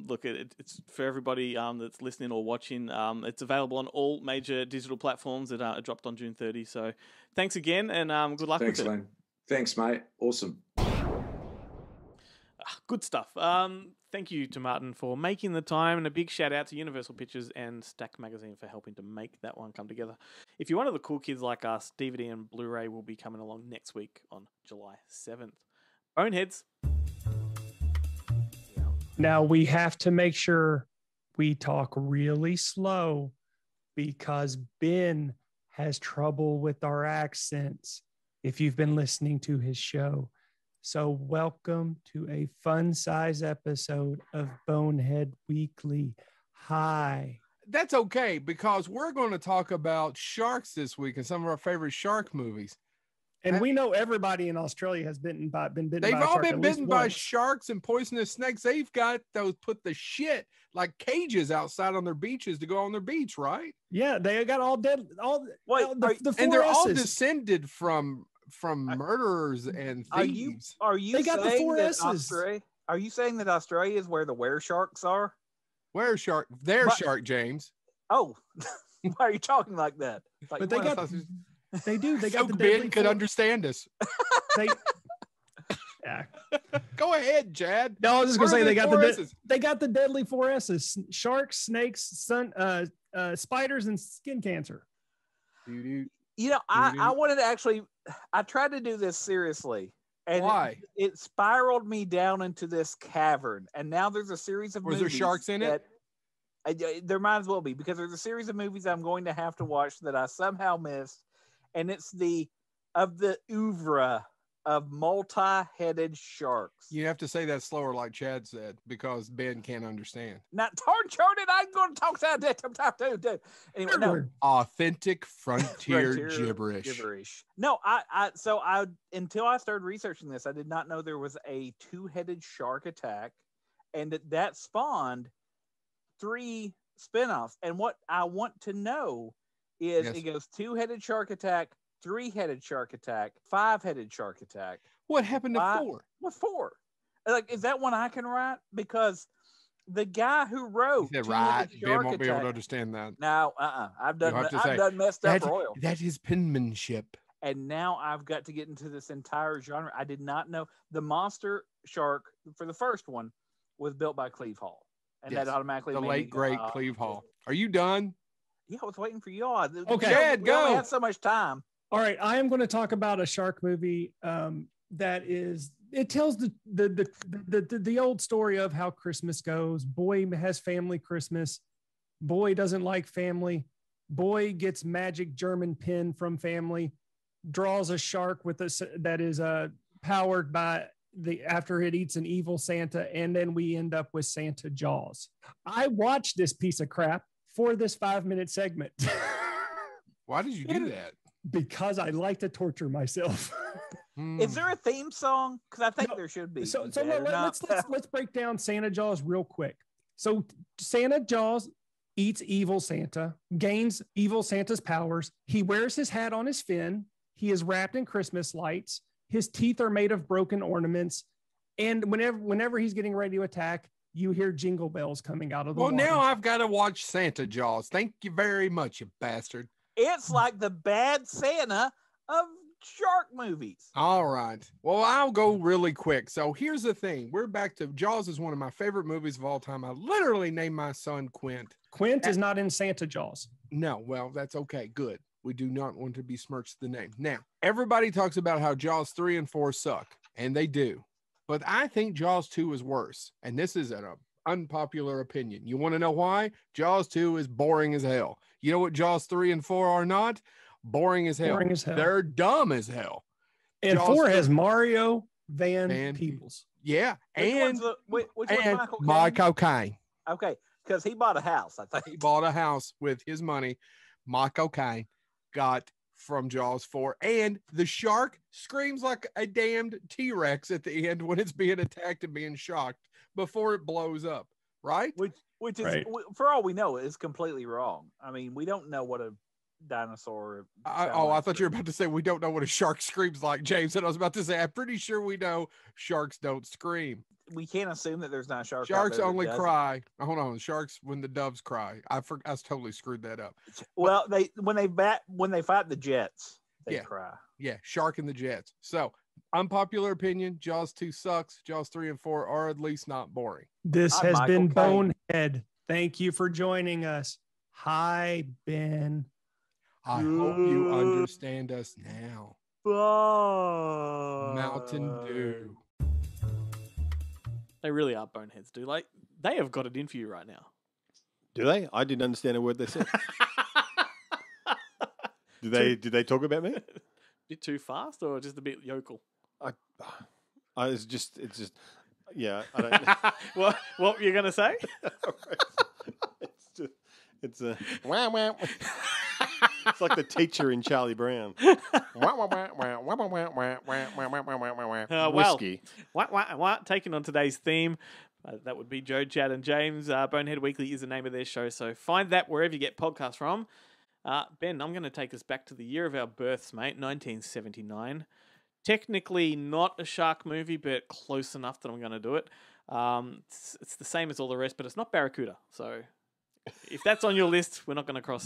Look, it's for everybody that's listening or watching. It's available on all major digital platforms. That are dropped on June 30. So thanks again, and good luck with it. Thanks, mate. Awesome. Good stuff. Thank you to Martin for making the time, and a big shout out to Universal Pictures and Stack Magazine for helping to make that one come together. If you're one of the cool kids like us, DVD and Blu-ray will be coming along next week on July 7th. Boneheads. Now we have to make sure we talk really slow, because Ben has trouble with our accents if you've been listening to his show. So welcome to a fun size episode of Bonehead Weekly. Hi. That's okay, because we're going to talk about sharks this week and some of our favorite shark movies. And we know everybody in Australia has been bitten by sharks and poisonous snakes. They've got those cages outside on their beaches to go on their beach, right? Yeah, they got all dead. And they're all descended from murderers and thieves. Are you saying that Australia is where the were-sharks are? Shark, James. Oh, why are you talking like that? Like, but they got the deadly Ben could understand us. Yeah. Go ahead, Jad. No, I was just gonna say they got the deadly four S's: sharks, snakes, spiders, and skin cancer. You know, I wanted to I tried to do this seriously. And why? It spiraled me down into this cavern. And now there's a series of movies. Was there sharks in it? There might as well be, because there's a series of movies I'm going to have to watch that I somehow missed. And it's the oeuvre of multi-headed sharks. You have to say that slower, like Chad said, because Ben can't understand. Not tortured, and I'm going to talk about that. Anyway, no. Authentic frontier gibberish. No, I until I started researching this, I did not know there was a two-headed shark attack, and that spawned three spinoffs. And what I want to know is, yes, it goes two-headed shark attack, three-headed shark attack, five-headed shark attack. What happened to four? What four? Like, is that one I can write? Because the guy who wrote Ben won't be able to understand that. No, I've done messed up royal. That is penmanship. And now I've got to get into this entire genre. I did not know the monster shark for the first one was built by Cleve Hall, and yes, that automatically the late great Cleve Hall. Are you done? Yeah, I was waiting for y'all. Okay, Ed, go. We only have so much time. All right, I am going to talk about a shark movie that is. It tells the old story of how Christmas goes. Boy has family Christmas. Boy doesn't like family. Boy gets magic German pen from family. Draws a shark with us that is powered by the after it eats an evil Santa, and then we end up with Santa Jaws. I watched this piece of crap for this 5-minute segment. Why did you do that? Because I like to torture myself. Is there a theme song? Because I think there should be. So let's break down Santa Jaws real quick. So Santa Jaws eats evil Santa, gains evil Santa's powers. He wears his hat on his fin. He is wrapped in Christmas lights. His teeth are made of broken ornaments. And whenever he's getting ready to attack, you hear jingle bells coming out of the water. Well, now I've got to watch Santa Jaws. Thank you very much, you bastard. It's like the bad Santa of shark movies. All right. Well, I'll go really quick. So here's the thing. We're back to Jaws is one of my favorite movies of all time. I literally named my son Quint. Quint is not in Santa Jaws. No. Well, that's okay. Good. We do not want to besmirch the name. Now, everybody talks about how Jaws 3 and 4 suck, and they do. But I think Jaws 2 is worse, and this is an unpopular opinion. You want to know why? Jaws 2 is boring as hell. You know what Jaws 3 and 4 are not? Boring as hell. Boring as hell. They're dumb as hell. And Jaws 4 has Mario Van Peebles. Yeah. Which one's Michael Caine? Okay, because he bought a house, I think. He bought a house with his money. Michael Caine got from Jaws 4, and the shark screams like a damned T-Rex at the end when it's being attacked and being shocked before it blows up, right? Which is right. For all we know is completely wrong. I mean, we don't know what a dinosaur. I thought you were about to say we don't know what a shark screams like, James. And I was about to say I'm pretty sure we know sharks don't scream. We can't assume that there's not sharks. Sharks only cry. Hold on, sharks when the doves cry. I totally screwed that up. Well, when they fight the jets, they cry. Yeah, shark and the jets. So unpopular opinion: Jaws 2 sucks. Jaws 3 and 4 are at least not boring. This has been Bonehead. Thank you for joining us. Hi, Ben. I hope you understand us now. Bye. Mountain Dew. They really are boneheads, dude. Like, they have got it in for you right now. Do they? I didn't understand a word they said. Did they talk about me? A bit too fast or just a bit yokel? It's just, I don't know. What were you going to say? It's a... Wow, wow. It's like the teacher in Charlie Brown. Whiskey. Taking on today's theme, that would be Joe, Chad, and James. Bonehead Weekly is the name of their show, so find that wherever you get podcasts from. Ben, I'm going to take us back to the year of our births, mate, 1979. Technically not a shark movie, but close enough that I'm going to do it. It's the same as all the rest, but it's not Barracuda. So if that's on your list, we're not going to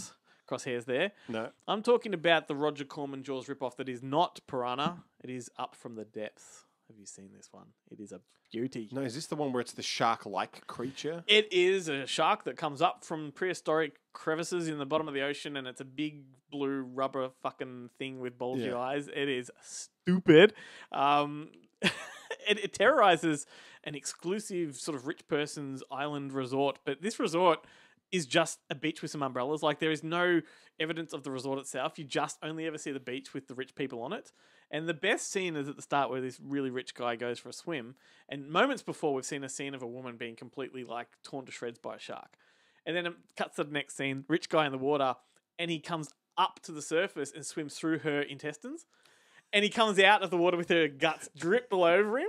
crosshairs there. No. I'm talking about the Roger Corman Jaws ripoff that is not Piranha. It is Up from the Depths. Have you seen this one? It is a beauty. No, is this the one where it's the shark-like creature? It is a shark that comes up from prehistoric crevices in the bottom of the ocean, and it's a big blue rubber fucking thing with bulgy eyes. It is stupid. It terrorizes an exclusive sort of rich person's island resort, but this resort is just a beach with some umbrellas. Like, there is no evidence of the resort itself. You just only ever see the beach with the rich people on it. And the best scene is at the start where this really rich guy goes for a swim. And moments before, we've seen a scene of a woman being completely, like, torn to shreds by a shark. And then it cuts to the next scene, rich guy in the water, and he comes up to the surface and swims through her intestines. And he comes out of the water with her guts dripped all over him.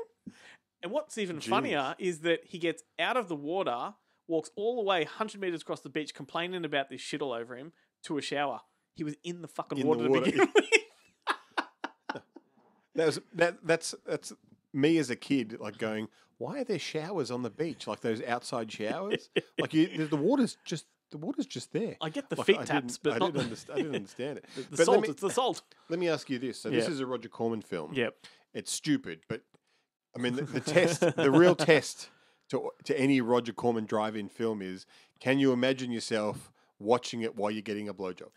And what's even funnier is that he gets out of the water, walks all the way 100 meters across the beach complaining about this shit all over him to a shower. He was in the fucking water to begin with. That's me as a kid, like, going, why are there showers on the beach? Like those outside showers? Like, the water's just there. I get the, like, feet taps, but I didn't understand it. It's the salt. Let me ask you this. So this is a Roger Corman film. Yep. It's stupid, but I mean the test, the real test to any Roger Corman drive-in film is, can you imagine yourself watching it while you're getting a blowjob.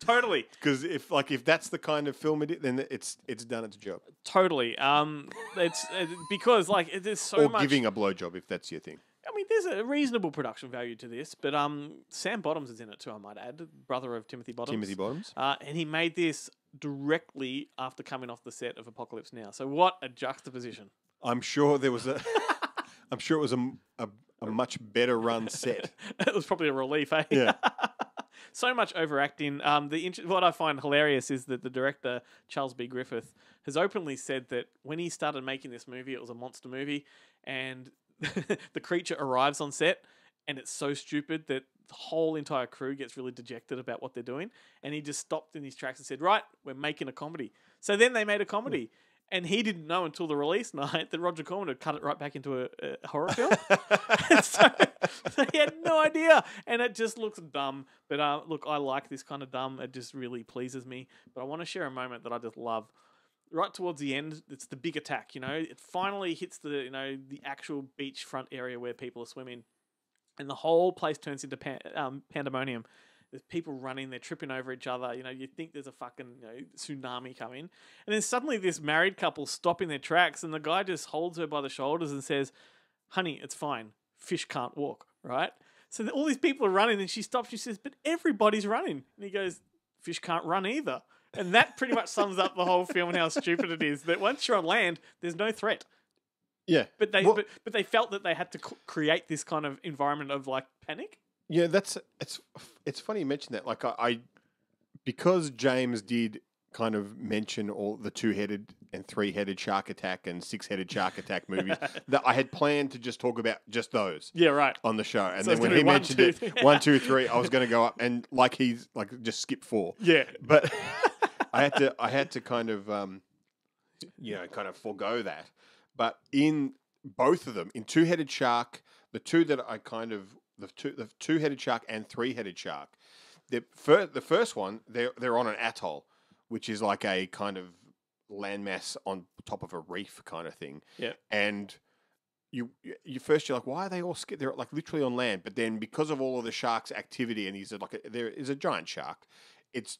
Totally. Because if that's the kind of film it is, then it's done its job. Totally. Because like there's so much. Or giving a blowjob if that's your thing. I mean, there's a reasonable production value to this, but Sam Bottoms is in it too, I might add, brother of Timothy Bottoms. Timothy Bottoms. And he made this directly after coming off the set of Apocalypse Now. So what a juxtaposition. I'm sure there was a... I'm sure it was a much better run set. It was probably a relief, eh? Yeah. So much overacting. What I find hilarious is that the director, Charles B. Griffith, has openly said that when he started making this movie, it was a monster movie, and the creature arrives on set, and it's so stupid that the whole entire crew gets really dejected about what they're doing, and he just stopped in his tracks and said, right, we're making a comedy. So then they made a comedy. Yeah. And he didn't know until the release night that Roger Corman had cut it right back into a horror film. so he had no idea. And it just looks dumb. But look, I like this kind of dumb. It just really pleases me. But I want to share a moment that I just love. Right towards the end, it's the big attack, you know. It finally hits the, you know, the actual beachfront area where people are swimming. And the whole place turns into pandemonium. There's people running, they're tripping over each other. You know, you think there's a fucking tsunami coming. And then suddenly this married couple stop in their tracks and the guy just holds her by the shoulders and says, honey, it's fine. Fish can't walk, right? So all these people are running and she stops. She says, but everybody's running. And he goes, fish can't run either. And that pretty much sums up the whole film and how stupid it is. That once you're on land, there's no threat. Yeah. But they, but they felt that they had to create this kind of environment of like panic. Yeah, it's funny you mention that. Like I because James did kind of mention all the two-headed and three-headed shark attack and six-headed shark attack movies that I had planned to just talk about just those. Yeah, right. On the show, and so then when he mentioned it, 1, 2, 3, I was going to go up and like he's like just skip 4. Yeah, but I had to kind of forego that. But in both of them, in two-headed shark, the two-headed shark and three-headed shark. The first one, they're on an atoll, which is like a kind of landmass on top of a reef kind of thing. Yeah. And you're like, why are they all scared? They're like literally on land, but then because of all of the shark's activity, and there is a giant shark, it's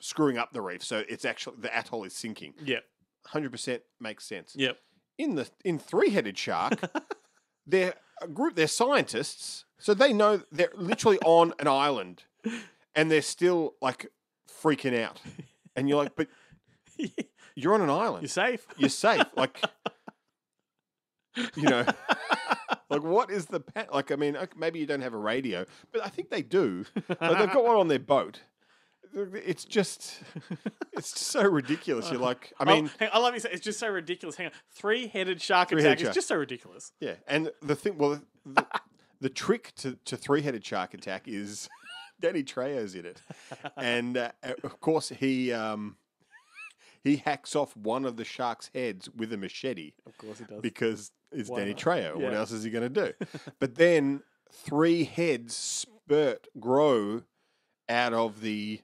screwing up the reef, so it's actually the atoll is sinking. Yeah, 100% makes sense. Yep. In three-headed shark, they're scientists. So they know they're literally on an island and they're still like freaking out. And you're like, but you're on an island. You're safe. You're safe. Like, you know, like what is the, like, I mean, maybe you don't have a radio, but I think they do. Like, they've got one on their boat. It's just so ridiculous. You're like, I mean, I love you saying it's just so ridiculous. Hang on. Three-headed shark attack is just so ridiculous. Yeah. And the thing, well, the trick to three-headed shark attack is Danny Trejo's in it, and of course he hacks off one of the shark's heads with a machete. Of course he does, because it's Danny Trejo. Yeah. What else is he going to do? But then three heads grow out of the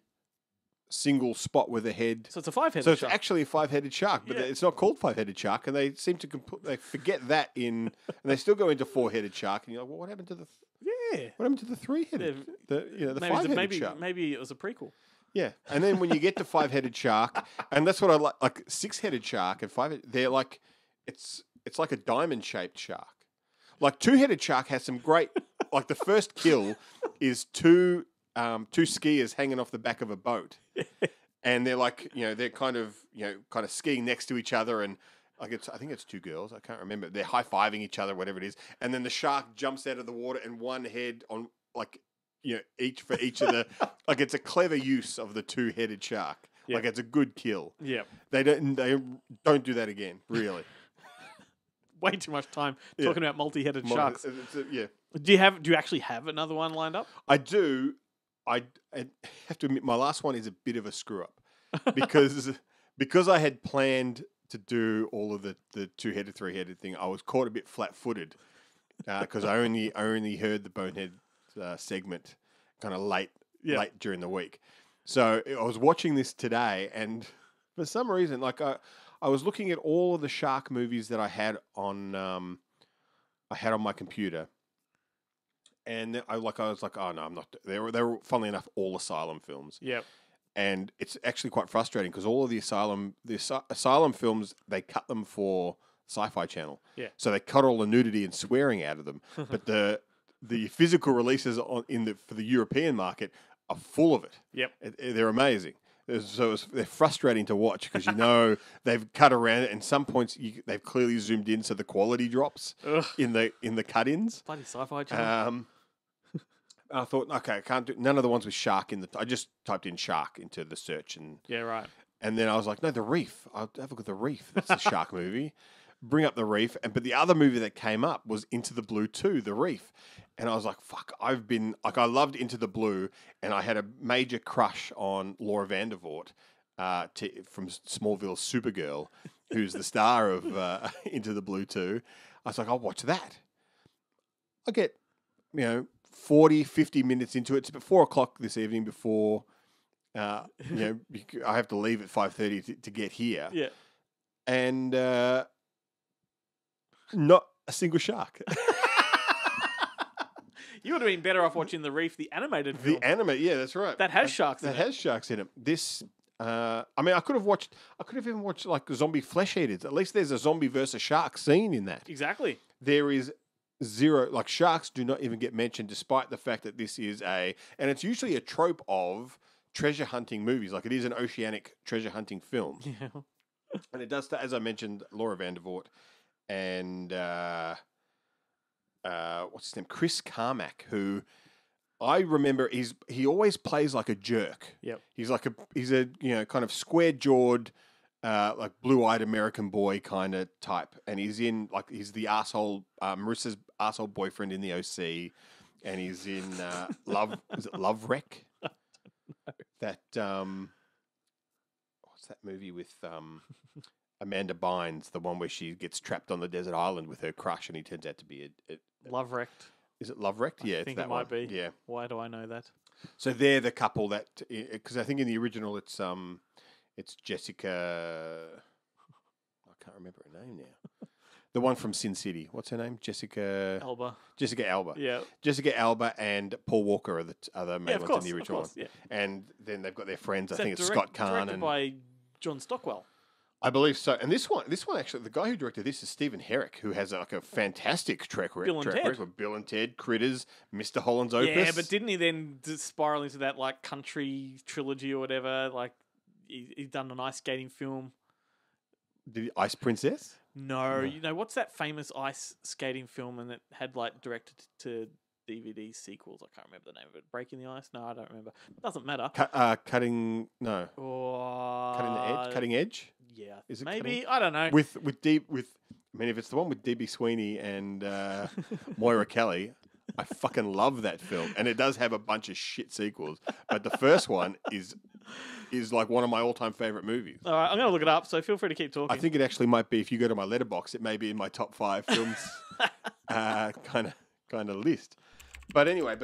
single spot with a head. So it's a five-headed. So it's shark. Actually a five-headed shark, but it's not called five-headed shark, and they seem to forget that in, and they still go into four-headed shark, and you're like, well, what happened to the what happened to the three-headed? The five-headed shark. Maybe it was a prequel. Yeah, and then when you get to five-headed shark, and that's what I like six-headed shark and five. They're like, it's like a diamond-shaped shark. Like two-headed shark has some great, like the first kill is two skiers hanging off the back of a boat, and they're like, they're kind of skiing next to each other, and like I think it's two girls, I can't remember. They're high-fiving each other, whatever it is, and then the shark jumps out of the water, and one head on like each of the like it's a clever use of the two-headed shark, like it's a good kill. Yeah, they don't do that again, really. Way too much time talking about multi-headed sharks. Do you actually have another one lined up? I do. I have to admit, my last one is a bit of a screw up because I had planned to do all of the two-headed, three-headed thing. I was caught a bit flat-footed because I only heard the Bonehead segment kind of late during the week. So I was watching this today, and for some reason, like I was looking at all of the shark movies that I had on my computer, And I was like, oh no, I'm not. They were funnily enough all Asylum films. Yep. And it's actually quite frustrating because all of the Asylum films, they cut them for Sci-Fi Channel. Yeah. So they cut all the nudity and swearing out of them, but the physical releases for the European market are full of it. Yep. They're amazing. So they're frustrating to watch because, you know, they've cut around it, and some points they've clearly zoomed in so the quality drops in the cut-ins. Bloody Sci-Fi Channel. I thought, okay, I can't do none of the ones with shark in the. I just typed in shark into the search, and yeah, right. And then I was like, no, The Reef. I'll have a look at The Reef. That's the shark movie. Bring up The Reef, but the other movie that came up was Into the Blue 2, The Reef, and I was like, fuck. I loved Into the Blue, and I had a major crush on Laura Vandervoort from Smallville's Supergirl, who's the star of Into the Blue 2. I was like, I'll watch that. I get 40-50 minutes into it. It's about 4 o'clock this evening before I have to leave at 5:30 to get here. Yeah, and not a single shark. You would have been better off watching The Reef, the animated film. The anime, yeah, that's right. That has sharks. That has sharks in it. This, I could have even watched like Zombie Flesh Eaters. At least there's a zombie versus shark scene in that. Exactly. There is. Zero, like sharks do not even get mentioned, despite the fact that this is and it's usually a trope of treasure hunting movies. Like it is an oceanic treasure hunting film. Yeah. And it does, as I mentioned, Laura Vandervoort and, what's his name? Chris Carmack, who I remember he always plays like a jerk. Yep. He's like a kind of square jawed, like blue-eyed American boy kind of type, and he's the asshole Marissa's asshole boyfriend in The OC, and he's in Love. Is it Love Wreck? That what's that movie with Amanda Bynes? The one where she gets trapped on the desert island with her crush, and he turns out to be a Love Wrecked. Is it Love Wrecked? Yeah, I think it's that one. Might be. Yeah. Why do I know that? So they're the couple that, because I think in the original it's. It's Jessica. I can't remember her name now. The one from Sin City. What's her name? Jessica Alba. Jessica Alba. Yeah. Jessica Alba and Paul Walker are the other main ones in the original one. Yeah. And then they've got their friends. I think it's Scott Kahn. Directed by John Stockwell. I believe so. And this one actually, the guy who directed this is Stephen Herrick, who has like a fantastic track record. Bill and Ted, Critters, Mr. Holland's Opus. Yeah, but didn't he then spiral into that like country trilogy or whatever? Like. He's done an ice skating film. The Ice Princess? No. You know, what's that famous ice skating film and it had like directed to DVD sequels? I can't remember the name of it. Breaking the Ice? No, I don't remember. Doesn't matter. Cutting, no. Cutting the Edge? Cutting Edge? Yeah. Is it maybe? I don't know. If it's the one with D.B. Sweeney and Moira Kelly, I fucking love that film. And it does have a bunch of shit sequels. But the first one is like one of my all-time favorite movies. All right, I'm going to look it up, so feel free to keep talking. I think it actually might be, if you go to my Letterboxd, it may be in my top 5 films kind of list. But anyway,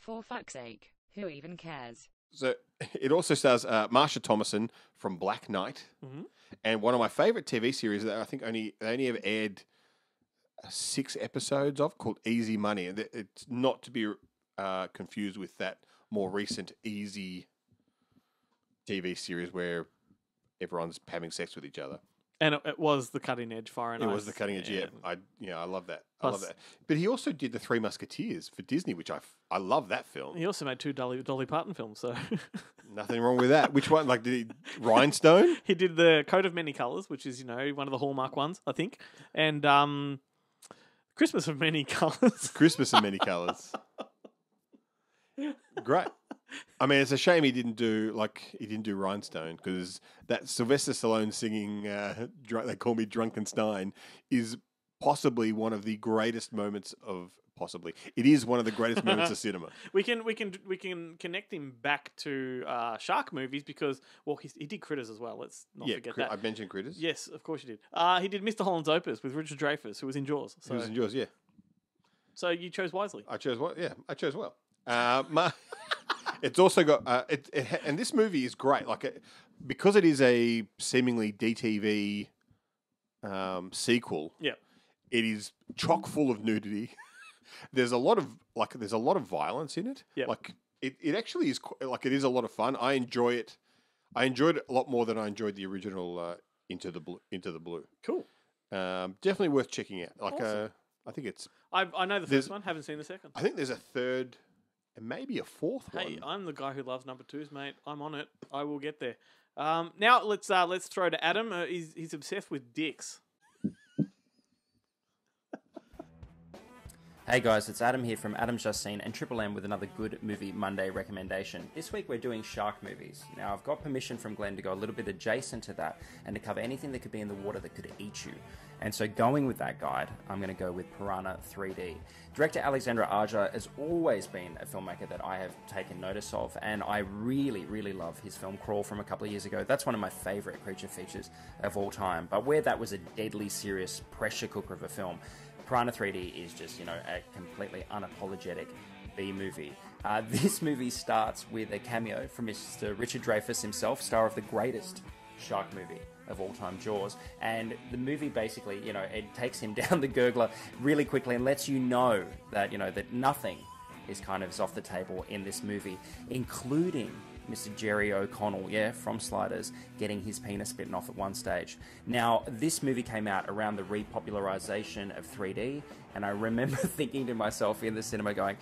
for fuck's sake, who even cares? So it also stars Marsha Thomason from Black Knight, and one of my favorite TV series that I think they only have aired 6 episodes of, called Easy Money. And it's not to be confused with that more recent Easy TV series where everyone's having sex with each other. And it was the Cutting Edge, Fire and Ice. It was the Cutting Edge, yeah. I love that. Plus, I love that. But he also did the Three Musketeers for Disney, which I love that film. He also made 2 Dolly Parton films, so nothing wrong with that. Which one? Like Rhinestone? He did the Coat of Many Colors, which is one of the hallmark ones, I think, and Christmas of Many Colors. Christmas of Many Colors. Great. I mean, it's a shame he didn't do Rhinestone, because that Sylvester Stallone singing "They Call Me Drunkenstein" is possibly one of the greatest moments of it is one of the greatest moments of cinema. We can connect him back to shark movies because he did Critters as well. Let's not forget that. I mentioned Critters. Yes, of course you did. He did Mr. Holland's Opus with Richard Dreyfuss, who was in Jaws. So. He was in Jaws, yeah. So you chose wisely. I chose well. Yeah, I chose well. It's also got and this movie is great, like because it is a seemingly DTV sequel. Yeah, it is chock full of nudity. There's a lot of violence in it. Yep. Like it actually is like it is a lot of fun. I enjoy it. I enjoyed it a lot more than I enjoyed the original Into the Blue. Cool. Definitely worth checking out. Like awesome. I think it's. I know the first one. Haven't seen the second. I think there's a third. And maybe a fourth one. Hey, I'm the guy who loves number twos, mate. I'm on it. I will get there. Now let's throw to Adam. He's obsessed with dicks. Hey guys, it's Adam here from Adam's Just Seen and Triple M with another Good Movie Monday recommendation. This week we're doing shark movies. Now I've got permission from Glenn to go a little bit adjacent to that and to cover anything that could be in the water that could eat you. And so going with that guide, I'm going to go with Piranha 3D. Director Alexandra Aja has always been a filmmaker that I have taken notice of, and I really, really love his film Crawl from a couple of years ago. That's one of my favourite creature features of all time, but where that was a deadly serious pressure cooker of a film, Piranha 3D is just, a completely unapologetic B-movie. This movie starts with a cameo from Mr. Richard Dreyfuss himself, star of the greatest shark movie of all time, Jaws. And the movie basically, it takes him down the gurgler really quickly and lets you know that, that nothing is off the table in this movie, including Mr. Jerry O'Connell, from Sliders, getting his penis bitten off at one stage. Now, this movie came out around the repopularization of 3D, and I remember thinking to myself in the cinema going,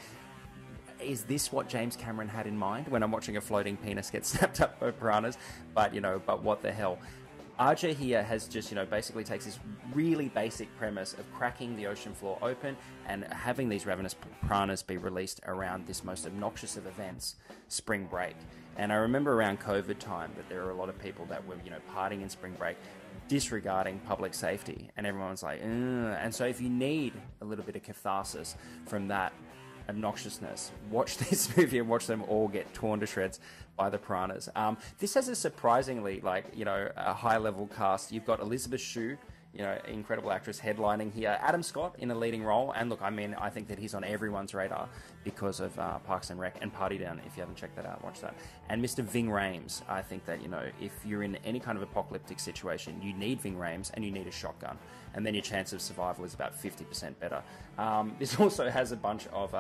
is this what James Cameron had in mind when I'm watching a floating penis get snapped up by piranhas? But what the hell? Archer here has just, basically takes this really basic premise of cracking the ocean floor open and having these ravenous piranhas be released around this most obnoxious of events, spring break. And I remember around COVID time that there were a lot of people that were, partying in spring break, disregarding public safety. And everyone's like, ugh. And so if you need a little bit of catharsis from that obnoxiousness, watch this movie and watch them all get torn to shreds by the piranhas. This has a surprisingly a high level cast. You've got Elizabeth Shue, incredible actress, headlining here. Adam Scott in a leading role, and look, I think that he's on everyone's radar because of Parks and Rec and Party Down. If you haven't checked that out, watch that. And Mr. Ving Rhames, I think that if you're in any kind of apocalyptic situation, you need Ving Rhames and you need a shotgun, and then your chance of survival is about 50% better. This also has a bunch of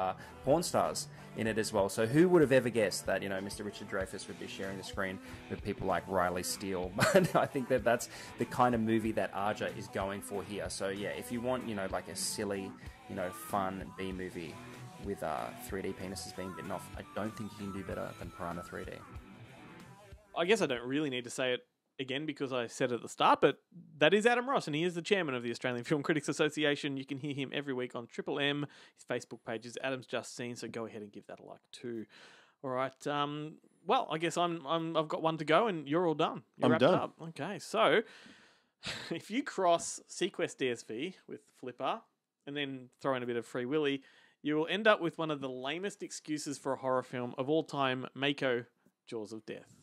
porn stars in it as well. So who would have ever guessed that Mr. Richard Dreyfuss would be sharing the screen with people like Riley Steele? But I think that that's the kind of movie that Arja is going for here. So yeah, if you want a silly fun B movie with 3D penises being bitten off, I don't think you can do better than Piranha 3D. I guess I don't really need to say it again because I said it at the start, but that is Adam Ross, and he is the chairman of the Australian Film Critics Association. You can hear him every week on Triple M. His Facebook page is Adam's Just Seen, so go ahead and give that a like too. All right. Well, I guess I've got one to go, and you're all done. I'm done. Up. Okay, so if you cross Sequest DSV with Flipper and then throw in a bit of Free Willy, you will end up with one of the lamest excuses for a horror film of all time, Mako, Jaws of Death.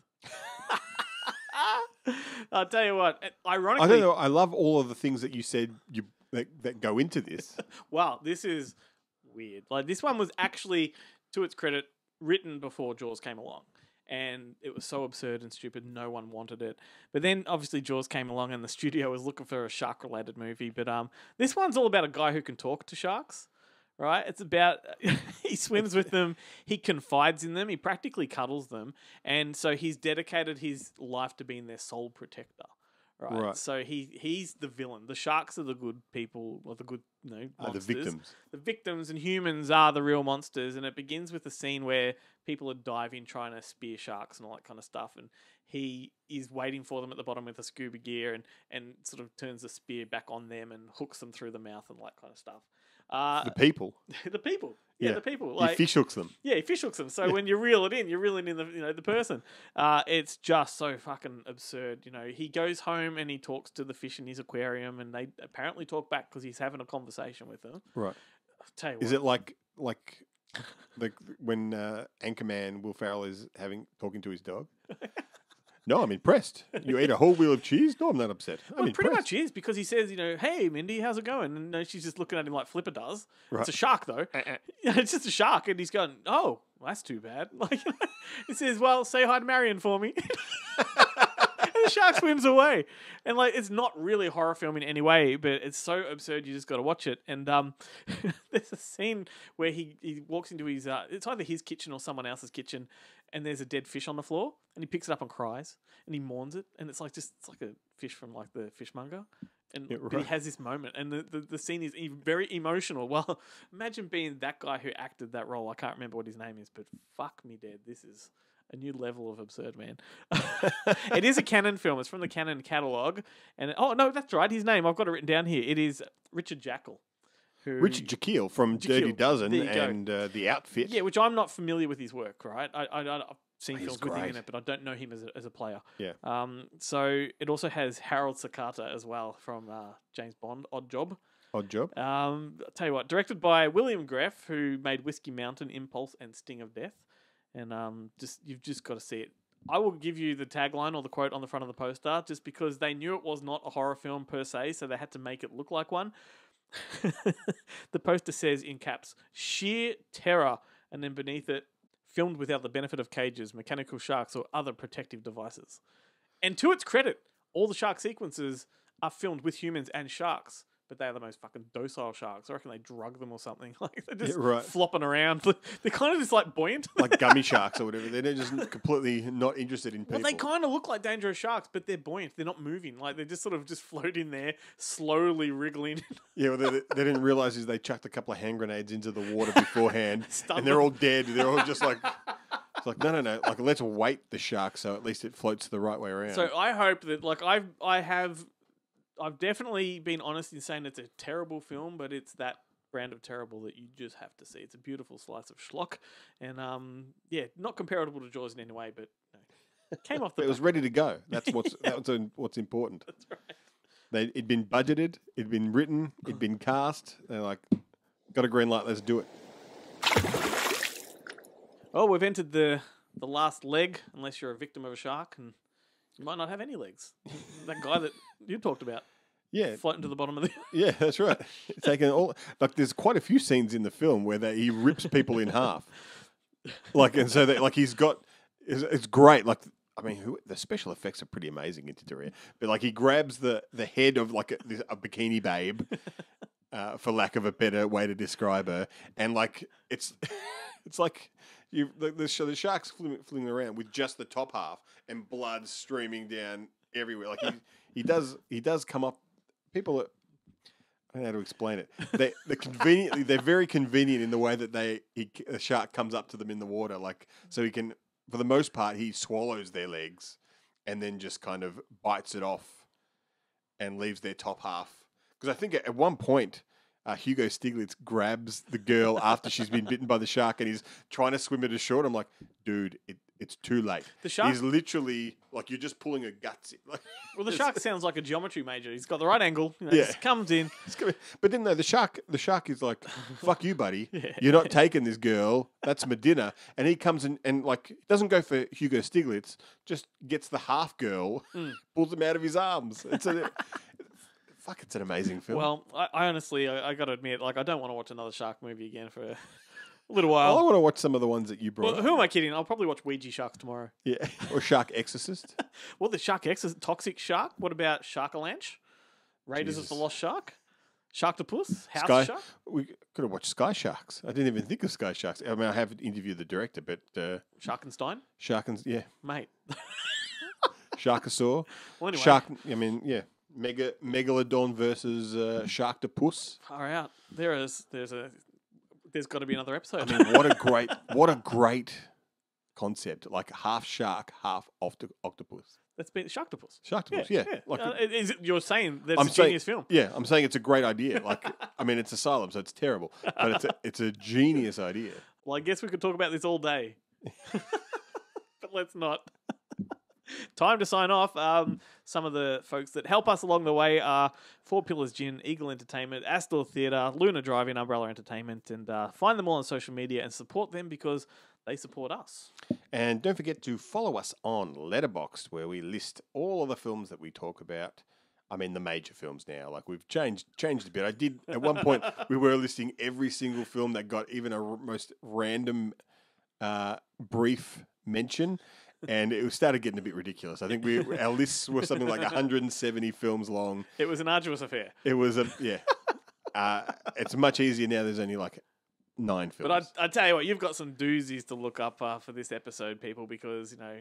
I'll tell you what. Ironically, I don't know. I love all of the things that you said that go into this. Wow, this is weird. Like, this one was actually, to its credit, written before Jaws came along, and it was so absurd and stupid, no one wanted it. But then, obviously, Jaws came along, and the studio was looking for a shark-related movie. But this one's all about a guy who can talk to sharks. Right? It's about he swims with them, he confides in them, he practically cuddles them, and so he's dedicated his life to being their sole protector. Right? So he's the villain. The sharks are the good people, or the good monsters. The victims. The victims, and humans are the real monsters. And it begins with a scene where people are diving, trying to spear sharks and all that kind of stuff, and he is waiting for them at the bottom with a scuba gear, and sort of turns the spear back on them and hooks them through the mouth and all that kind of stuff. The people. The people. Yeah, the people. Like, he fish hooks them. Yeah, he fish hooks them. So when you reel it in, you're reeling in the the person. It's just so fucking absurd. He goes home and he talks to the fish in his aquarium, and they apparently talk back because he's having a conversation with them. Right. I'll tell you what. Is it like when Anchorman Will Ferrell is talking to his dog? No, I'm impressed. You ate a whole wheel of cheese? No, I'm not upset. Well, it pretty much is, because he says, hey, Mindy, how's it going? And she's just looking at him like Flipper does. Right. It's a shark, though. It's just a shark. And he's going, oh, well, that's too bad. He says, well, say hi to Marion for me. the shark swims away. And like, it's not really a horror film in any way, but it's so absurd you just got to watch it. And there's a scene where he walks into his it's either his kitchen or someone else's kitchen, and there's a dead fish on the floor, and he picks it up and cries, and he mourns it, and it's like just it's like a fish from like the fishmonger. And yeah, right. But he has this moment, and the scene is very emotional. Well, imagine being that guy who acted that role. I can't remember what his name is, but fuck me dead. This is a new level of absurd, man. It is a Cannon film. It's from the Cannon catalogue. And oh, no, that's right. His name, I've got it written down here. It is Richard Jackal. Richard Jekyll from Dirty Dozen and The Outfit. Yeah, which I'm not familiar with his work, right? I've seen films with him in it, but I don't know him as a player. Yeah. So it also has Harold Sakata as well from James Bond, Odd Job. Odd Job. I'll tell you what, directed by William Greff, who made Whiskey Mountain, Impulse, and Sting of Death. And you've just got to see it. I will give you the tagline or the quote on the front of the poster just because they knew it was not a horror film per se, so they had to make it look like one. The poster says in caps, sheer terror, and then beneath it, filmed without the benefit of cages, mechanical sharks, or other protective devices. And to its credit, all the shark sequences are filmed with humans and sharks, but they are the most fucking docile sharks. I reckon they drug them or something. Like they're just flopping around. They're kind of just like buoyant. Like gummy sharks or whatever. They're just completely not interested in people. Well, they kind of look like dangerous sharks, but they're buoyant. They're not moving. Like they're just sort of just floating there, slowly wriggling. Yeah, well, they didn't realise is they chucked a couple of hand grenades into the water beforehand. And they're all dead. They're all just like... It's like, no. Like, let's weight the shark so at least it floats the right way around. So I hope that, like, I've definitely been honest in saying it's a terrible film, but it's that brand of terrible that you just have to see. It's a beautiful slice of schlock, and yeah, not comparable to Jaws in any way, but no. Came off the. It was ready to go. That's what's what's important. That's right. It'd been budgeted, it'd been written, it'd been cast. They're like, got a green light, let's do it. Oh, we've entered the last leg, unless you're a victim of a shark and. You might not have any legs. That guy that you talked about. Yeah. Floating to the bottom of the... Yeah, that's right. Taking all... Like, there's quite a few scenes in the film where he rips people in half. Like, and so, like, he's got... It's great. Like, I mean, the special effects are pretty amazing in Tintorera. But, like, he grabs the head of, like, a bikini babe, for lack of a better way to describe her. And, like, it's like... The shark's flinging around with just the top half and blood streaming down everywhere. Like he does come up. People are, I don't know how to explain it. They're very convenient in the way that the shark comes up to them in the water. Like so he can, for the most part, he swallows their legs and then just kind of bites it off and leaves their top half. Because I think at one point. Hugo Stiglitz grabs the girl after she's been bitten by the shark and he's trying to swim it ashore. I'm like, dude, it's too late. The shark is literally like you're just pulling a guts in. Like, well, the shark sounds like a geometry major. He's got the right angle. You know, yeah, just comes in. But then though, the shark is like, fuck you, buddy. Yeah. You're not taking this girl. That's my dinner. And he comes in and like doesn't go for Hugo Stiglitz. Just gets the half girl, pulls him out of his arms. It's a. Fuck, it's an amazing film. Well, I honestly, I got to admit, like, I don't want to watch another shark movie again for a little while. I want to watch some of the ones that you brought. Well, who am I kidding? I'll probably watch Ouija Sharks tomorrow. Yeah, or Shark Exorcist. Well, the Shark Exorcist, Toxic Shark. What about Sharkalanch? Raiders of the Lost Shark? Sharktopus? House Shark? We could have watched Sky Sharks. I didn't even think of Sky Sharks. I mean, I have interviewed the director, but... Sharkenstein? Yeah. Mate. Sharkosaur. Well, anyway. Shark, I mean, yeah. Megalodon versus Sharktopus. Far out. There's got to be another episode. I mean, what a great concept. Like half shark, half octopus. That's been Sharktopus. Sharktopus. Yeah. Like you're saying that's a genius film. Yeah, I'm saying it's a great idea. Like, I mean, it's Asylum, so it's terrible, but it's a genius idea. Well, I guess we could talk about this all day, but let's not. Time to sign off. Some of the folks that help us along the way are Four Pillars Gin, Eagle Entertainment, Astor Theatre, Luna Drive-In, Umbrella Entertainment, and find them all on social media and support them because they support us. And don't forget to follow us on Letterboxd, where we list all of the films that we talk about. I mean, the major films now. Like, we've changed a bit. I did, at one point, we were listing every single film that got even a most random brief mention. and it started getting a bit ridiculous. I think our lists were something like 170 films long. It was an arduous affair. It was yeah. It's much easier now. There's only like 9 films. But I tell you what, you've got some doozies to look up for this episode, people, because, you know,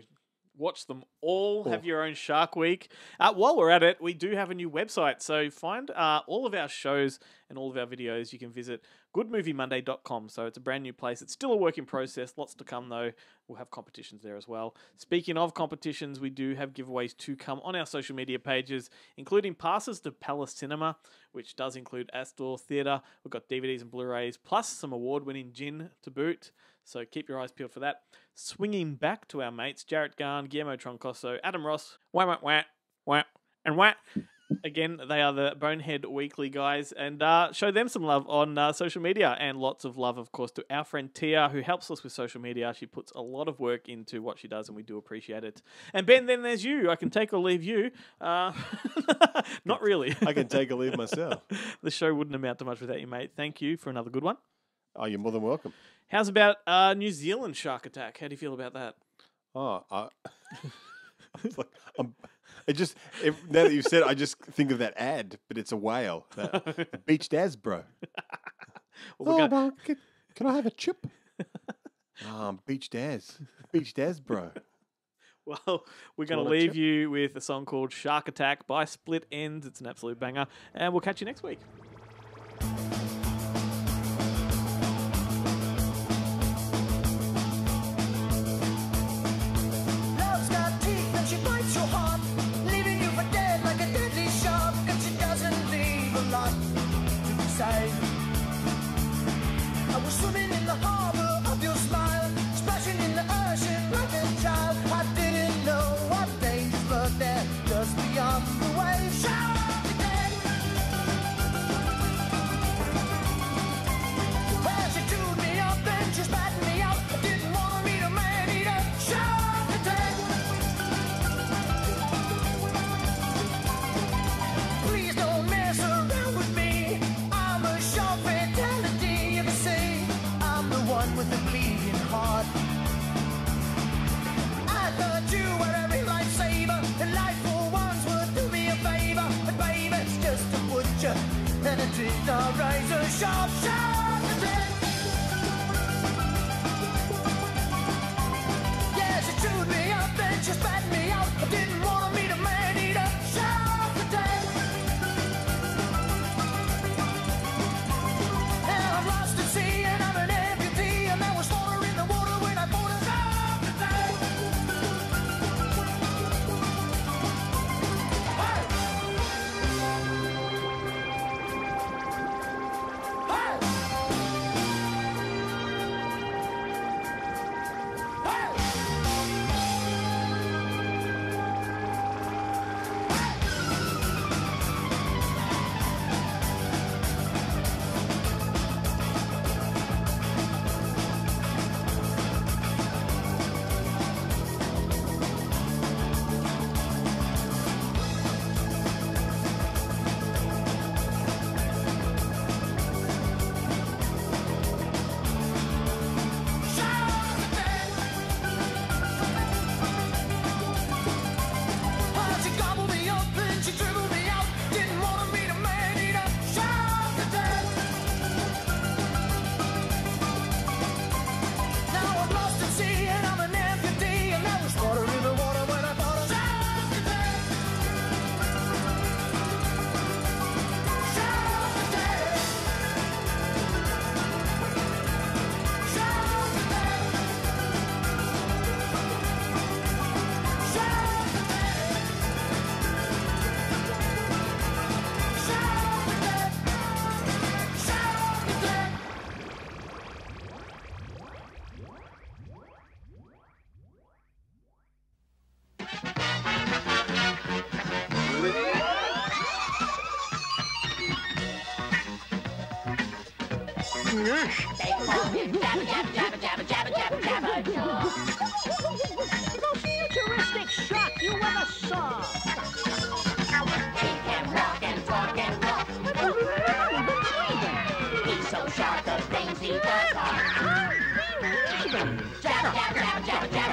watch them all. Have your own Shark Week. While we're at it, we do have a new website. So find all of our shows and all of our videos. You can visit goodmoviemonday.com. So it's a brand new place. It's still a work in process. Lots to come, though. We'll have competitions there as well. Speaking of competitions, we do have giveaways to come on our social media pages, including passes to Palace Cinema, which does include Astor Theatre. We've got DVDs and Blu-rays, plus some award-winning gin to boot. So keep your eyes peeled for that. Swinging back to our mates, Jarrett Gahan, Guillermo Troncoso, Adam Ross, Again, they are the Bonehead Weekly guys. And show them some love on social media. And lots of love, of course, to our friend Tia, who helps us with social media. She puts a lot of work into what she does, and we do appreciate it. And Ben, then there's you. I can take or leave you. Not really. I can take or leave myself. The show wouldn't amount to much without you, mate. Thank you for another good one. Oh, you're more than welcome. How's about New Zealand shark attack? How do you feel about that? Oh, now that you've said it, I just think of that ad, but it's a whale. That, Beach Daz, bro. Can I have a chip? Beach Daz. Beach Daz, bro. Well, we're going to leave you with a song called Shark Attack by Split Ends. It's an absolute banger. And we'll catch you next week.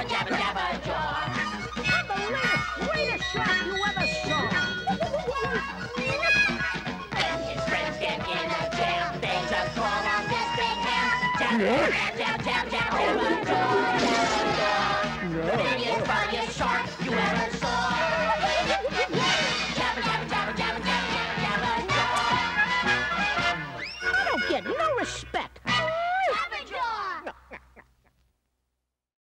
Jabberjaw. Jabberjaw!